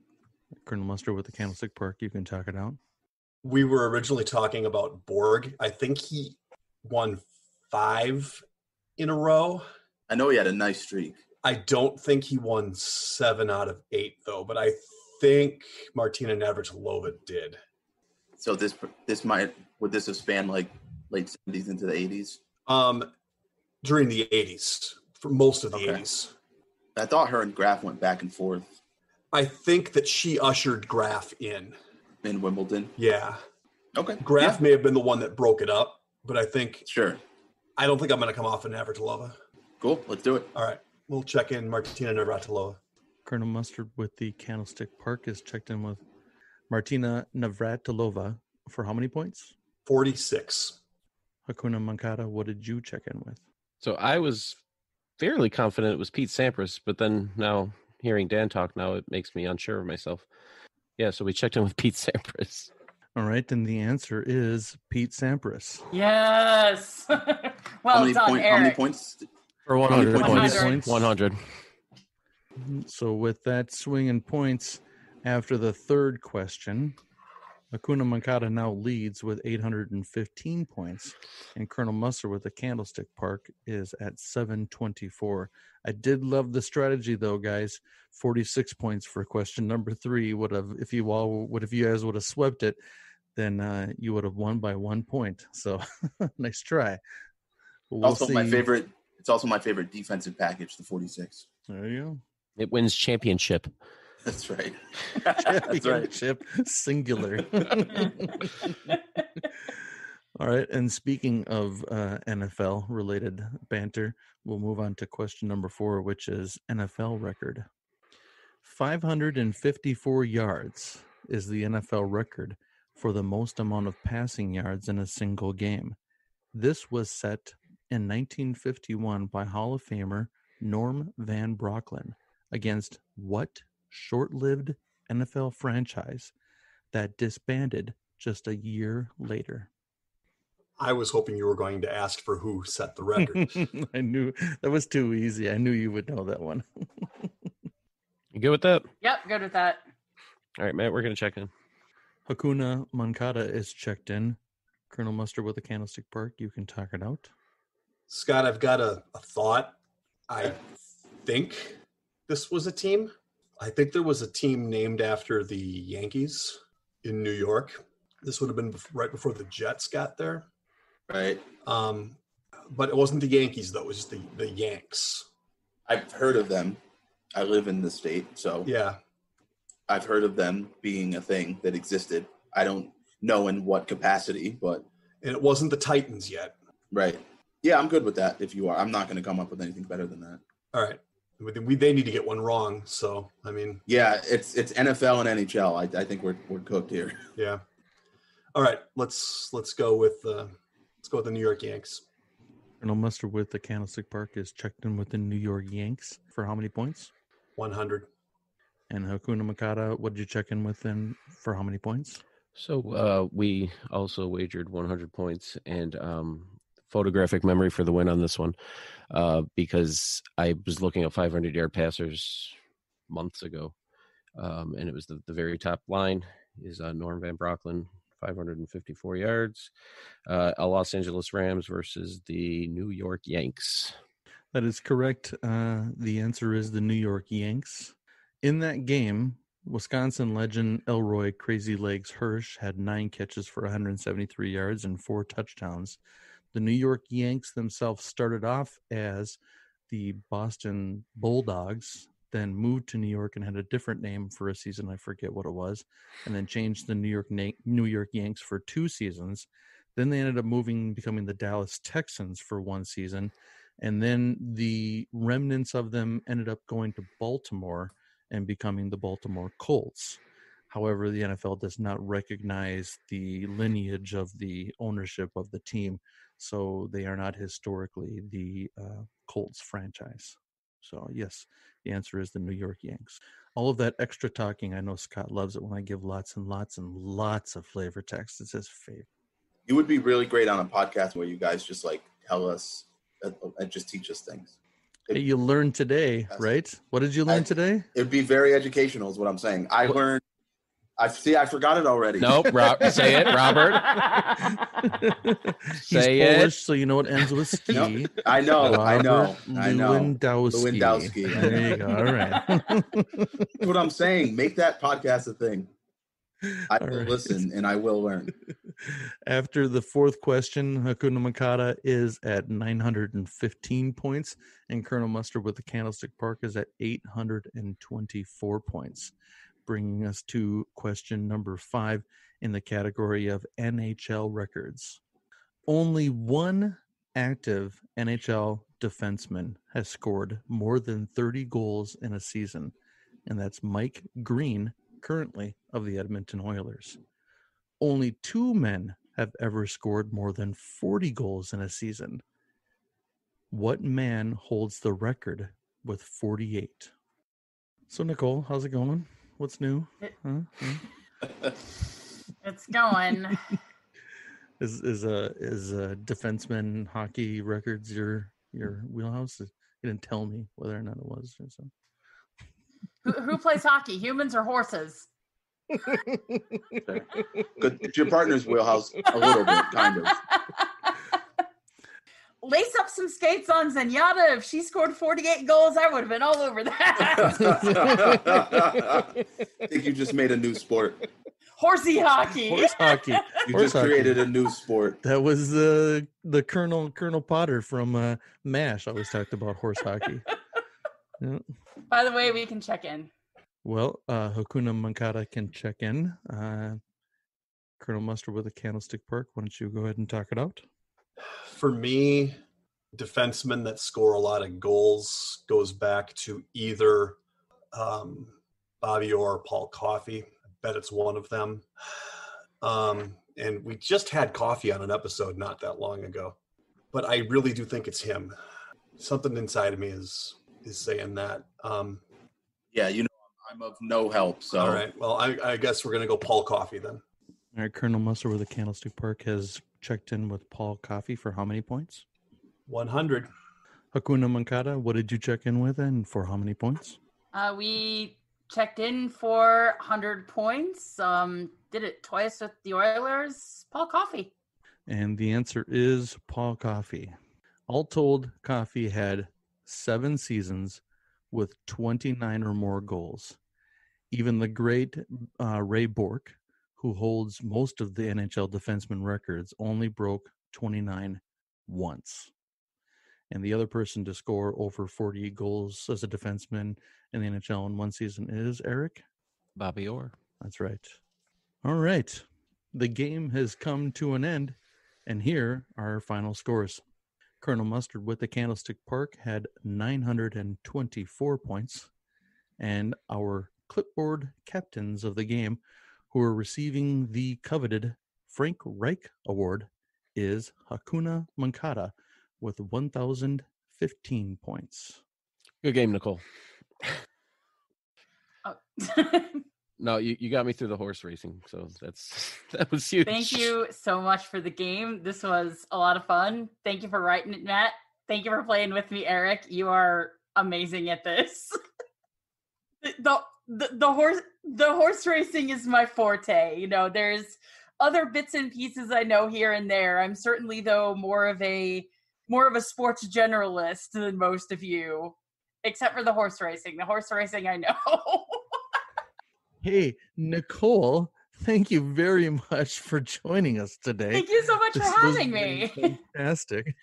Colonel Mustard with the Candlestick Park, you can talk it out. We were originally talking about Borg. I think he won 5 in a row. I know he had a nice streak. I don't think he won 7 out of 8, though, but I think Martina Navratilova did. So would this have spanned like late 70s into the 80s? During the 80s, for most of the 80s. I thought her and Graf went back and forth. I think that she ushered Graf in. In Wimbledon? Yeah. Okay. Graf may have been the one that broke it up, but I think... Sure. I don't think I'm going to come off of Navratilova. Cool. Let's do it. All right. We'll check in Martina Navratilova. Colonel Mustard with the Candlestick Park is checked in with Martina Navratilova for how many points? 46. Hakuna Matata, what did you check in with? So I was fairly confident it was Pete Sampras, but then now hearing Dan talk now, it makes me unsure of myself. Yeah, so we checked in with Pete Sampras. All right, then the answer is Pete Sampras. Yes! Well done, Eric. How many points? For 100 points. 100. So with that swing in points after the third question, Hakuna Matata now leads with 815 points, and Colonel Musser with the Candlestick Park is at 724. I did love the strategy, though, guys. 46 points for question number 3 would have, if you guys would have swept it, then you would have won by 1 point. So nice try. We'll also, see. It's also my favorite defensive package, the 46. There you go. It wins championship. That's right. Championship, that's right. Singular. All right. And speaking of NFL-related banter, we'll move on to question number 4, which is NFL record. 554 yards is the NFL record for the most amount of passing yards in a single game. This was set in 1951 by Hall of Famer Norm Van Brocklin against what short-lived NFL franchise that disbanded just a year later? I was hoping you were going to ask for who set the record. I knew that was too easy. I knew you would know that one. You good with that? Yep, good with that. All right, Matt, we're going to check in. Hakuna Matata is checked in. Colonel Mustard with the Candlestick Park, you can talk it out. Scott, I've got a thought. I think this was a team. I think there was a team named after the Yankees in New York. This would have been right before the Jets got there. Right. But it wasn't the Yankees, though. It was just the Yanks. I've heard of them. I live in the state, so yeah. I've heard of them being a thing that existed. I don't know in what capacity, but... And it wasn't the Titans yet. Right. Yeah, I'm good with that if you are. I'm not going to come up with anything better than that. All right. They need to get one wrong, so, I mean... Yeah, it's NFL and NHL. I think we're cooked here. Yeah. All right, let's go with the New York Yanks. Colonel Mustard with the Candlestick Park is checked in with the New York Yanks for how many points? 100. And Hakuna Matata, what did you check in with then for how many points? So we also wagered 100 points and... photographic memory for the win on this one because I was looking at 500-yard passers months ago, and it was the very top line is Norm Van Brocklin, 554 yards, a Los Angeles Rams versus the New York Yanks. That is correct. The answer is the New York Yanks. In that game, Wisconsin legend Elroy Crazy Legs Hirsch had 9 catches for 173 yards and 4 touchdowns. The New York Yanks themselves started off as the Boston Bulldogs, then moved to New York and had a different name for a season. I forget what it was, and then changed the New York Yanks for 2 seasons. Then they ended up becoming the Dallas Texans for 1 season. And then the remnants of them ended up going to Baltimore and becoming the Baltimore Colts. However, the NFL does not recognize the lineage of the ownership of the team, so they are not historically the Colts franchise. So, yes, the answer is the New York Yanks. All of that extra talking, I know Scott loves it when I give lots and lots and lots of flavor text. It's his favorite. It would be really great on a podcast where you guys just, like, tell us and just teach us things. Hey, you learned today, right? What did you learn today? It'd be very educational is what I'm saying. I learned. I forgot it already. Nope. Say it, Robert. He's Polish, so you know it ends with ski. Nope. I know. Lewandowski. There you go. All right. That's what I'm saying. Make that podcast a thing. I will listen and I will learn. After the 4th question, Hakuna Matata is at 915 points, and Colonel Mustard with the Candlestick Park is at 824 points, bringing us to question number 5 in the category of NHL records. Only 1 active NHL defenseman has scored more than 30 goals in a season, and that's Mike Green, currently of the Edmonton Oilers. Only 2 men have ever scored more than 40 goals in a season. What man holds the record with 48? So, Nicole, how's it going? What's new? It's going. Is a defenseman hockey records your wheelhouse? You didn't tell me whether or not it was or something. Who plays hockey, humans or horses? It's your partner's wheelhouse a little bit, kind of. Lace up some skates on Zenyatta. If she scored 48 goals, I would have been all over that. I think you just made a new sport. Horsey hockey. Horse hockey. Created a new sport. That was the Colonel Potter from MASH always talked about horse hockey. Yeah. By the way, we can check in. Well, Hakuna Matata can check in. Colonel Mustard with a Candlestick Park, why don't you go ahead and talk it out? For me, defensemen that score a lot of goals goes back to either Bobby Orr or Paul Coffey. I bet it's one of them. And we just had Coffey on an episode not that long ago. But I really do think it's him. Something inside of me is saying that. Yeah, you know, I'm of no help. So. All right. Well, I guess we're going to go Paul Coffey then. All right. Colonel Musser with the Candlestick Park has checked in with Paul Coffey for how many points? 100. Hakuna Matata, what did you check in with and for how many points? We checked in for 100 points. Did it twice with the Oilers. Paul Coffey. And the answer is Paul Coffey. All told, Coffey had 7 seasons with 29 or more goals. Even the great Ray Bourque, who holds most of the NHL defenseman records, only broke 29 once. And the other person to score over 40 goals as a defenseman in the NHL in one season is Eric? Bobby Orr. That's right. All right. The game has come to an end, and here are our final scores. Colonel Mustard with the Candlestick Park had 924 points, and our clipboard captains of the game, who are receiving the coveted Frank Reich Award, is Hakuna Matata with 1,015 points. Good game, Nicole. No, you got me through the horse racing, so that was huge. Thank you so much for the game. This was a lot of fun. Thank you for writing it, Matt. Thank you for playing with me, Eric. You are amazing at this. the horse racing is my forte. You know, there's other bits and pieces I know here and there. I'm certainly though more of a sports generalist than most of you, except for the horse racing. The horse racing I know. Hey, Nicole, thank you very much for joining us today. Thank you so much for having me. Fantastic.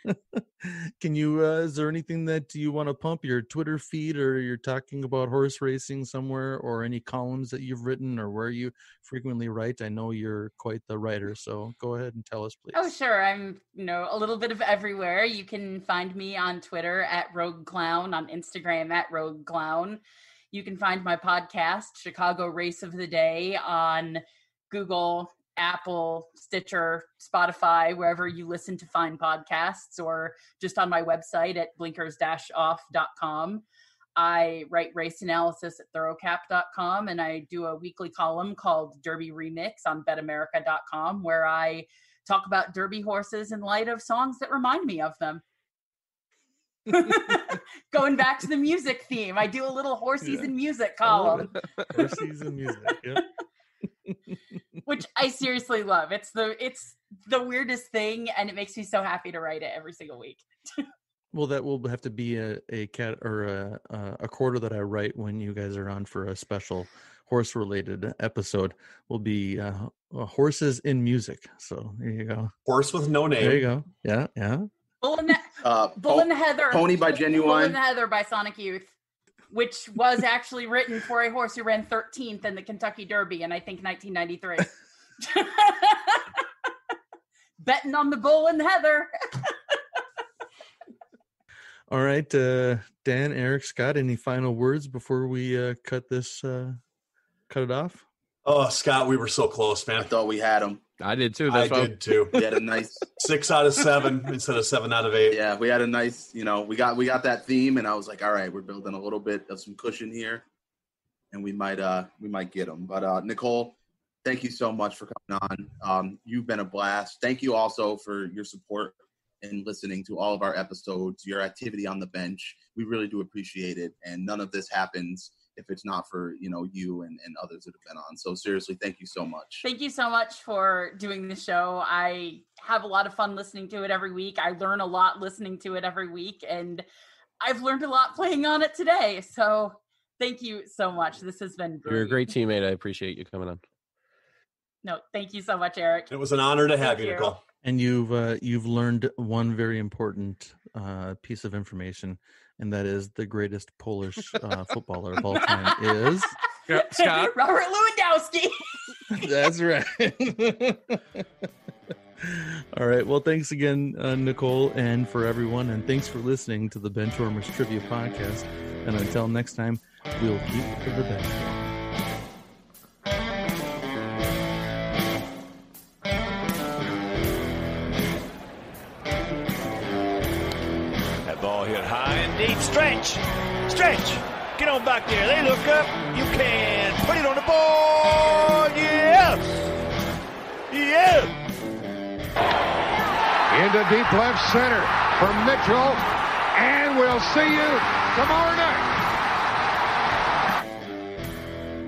Can you, is there anything that you want to pump, your Twitter feed, or you're talking about horse racing somewhere, or any columns that you've written, or where you frequently write? I know you're quite the writer, so go ahead and tell us, please. Oh, sure. I'm, you know, a little bit of everywhere. You can find me on Twitter at Rogue Clown, on Instagram at Rogue Clown. You can find my podcast, Chicago Race of the Day, on Google, Apple, Stitcher, Spotify, wherever you listen to fine podcasts, or just on my website at blinkers-off.com. I write race analysis at thoroughcap.com, and I do a weekly column called Derby Remix on betamerica.com, where I talk about Derby horses in light of songs that remind me of them. Going back to the music theme, I do a little horsies and music column. Horsies and music, yeah. Which I seriously love. It's the weirdest thing, and it makes me so happy to write it every single week. Well, that will have to be a quarter that I write when you guys are on for a special horse-related episode. Will be horses in music. So there you go. Horse with no name. There you go. Yeah, yeah. Bull and Heather. Pony by Genuine. Bull and Heather by Sonic Youth, which was actually written for a horse who ran 13th in the Kentucky Derby in, I think, 1993. Betting on the Bull and Heather. All right, Dan, Eric, Scott, any final words before we cut it off? Oh, Scott, we were so close, man. I thought we had him. I did too. I did too. We had a nice 6 out of 7 instead of 7 out of 8. Yeah, we had a nice, we got that theme, and I was like, all right, we're building a little bit of some cushion here, and we might get them. But Nicole, thank you so much for coming on. You've been a blast. Thank you also for your support and listening to all of our episodes, your activity on the bench. We really do appreciate it, and none of this happens if it's not for, you and others that have been on. So seriously, thank you so much. Thank you so much for doing the show. I have a lot of fun listening to it every week. I learn a lot listening to it every week, and I've learned a lot playing on it today. So thank you so much. This has been great. You're a great teammate. I appreciate you coming on. No, thank you so much, Eric. It was an honor to have you, Nicole. And you've learned one very important piece of information, and that is the greatest Polish footballer of all time is Scott Robert Lewandowski. That's right. All right. Well, thanks again, Nicole, and for everyone, and thanks for listening to the Benchwarmers Trivia Podcast. And until next time, we'll keep to the bench. Stretch. Get on back there. They look up. You can put it on the board. Yeah. Into deep left center for Mitchell. And we'll see you tomorrow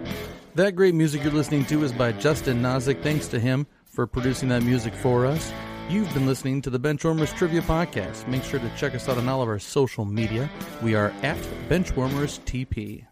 night. That great music you're listening to is by Justin Nozick. Thanks to him for producing that music for us. You've been listening to the Benchwarmers Trivia Podcast. Make sure to check us out on all of our social media. We are at Benchwarmers TP.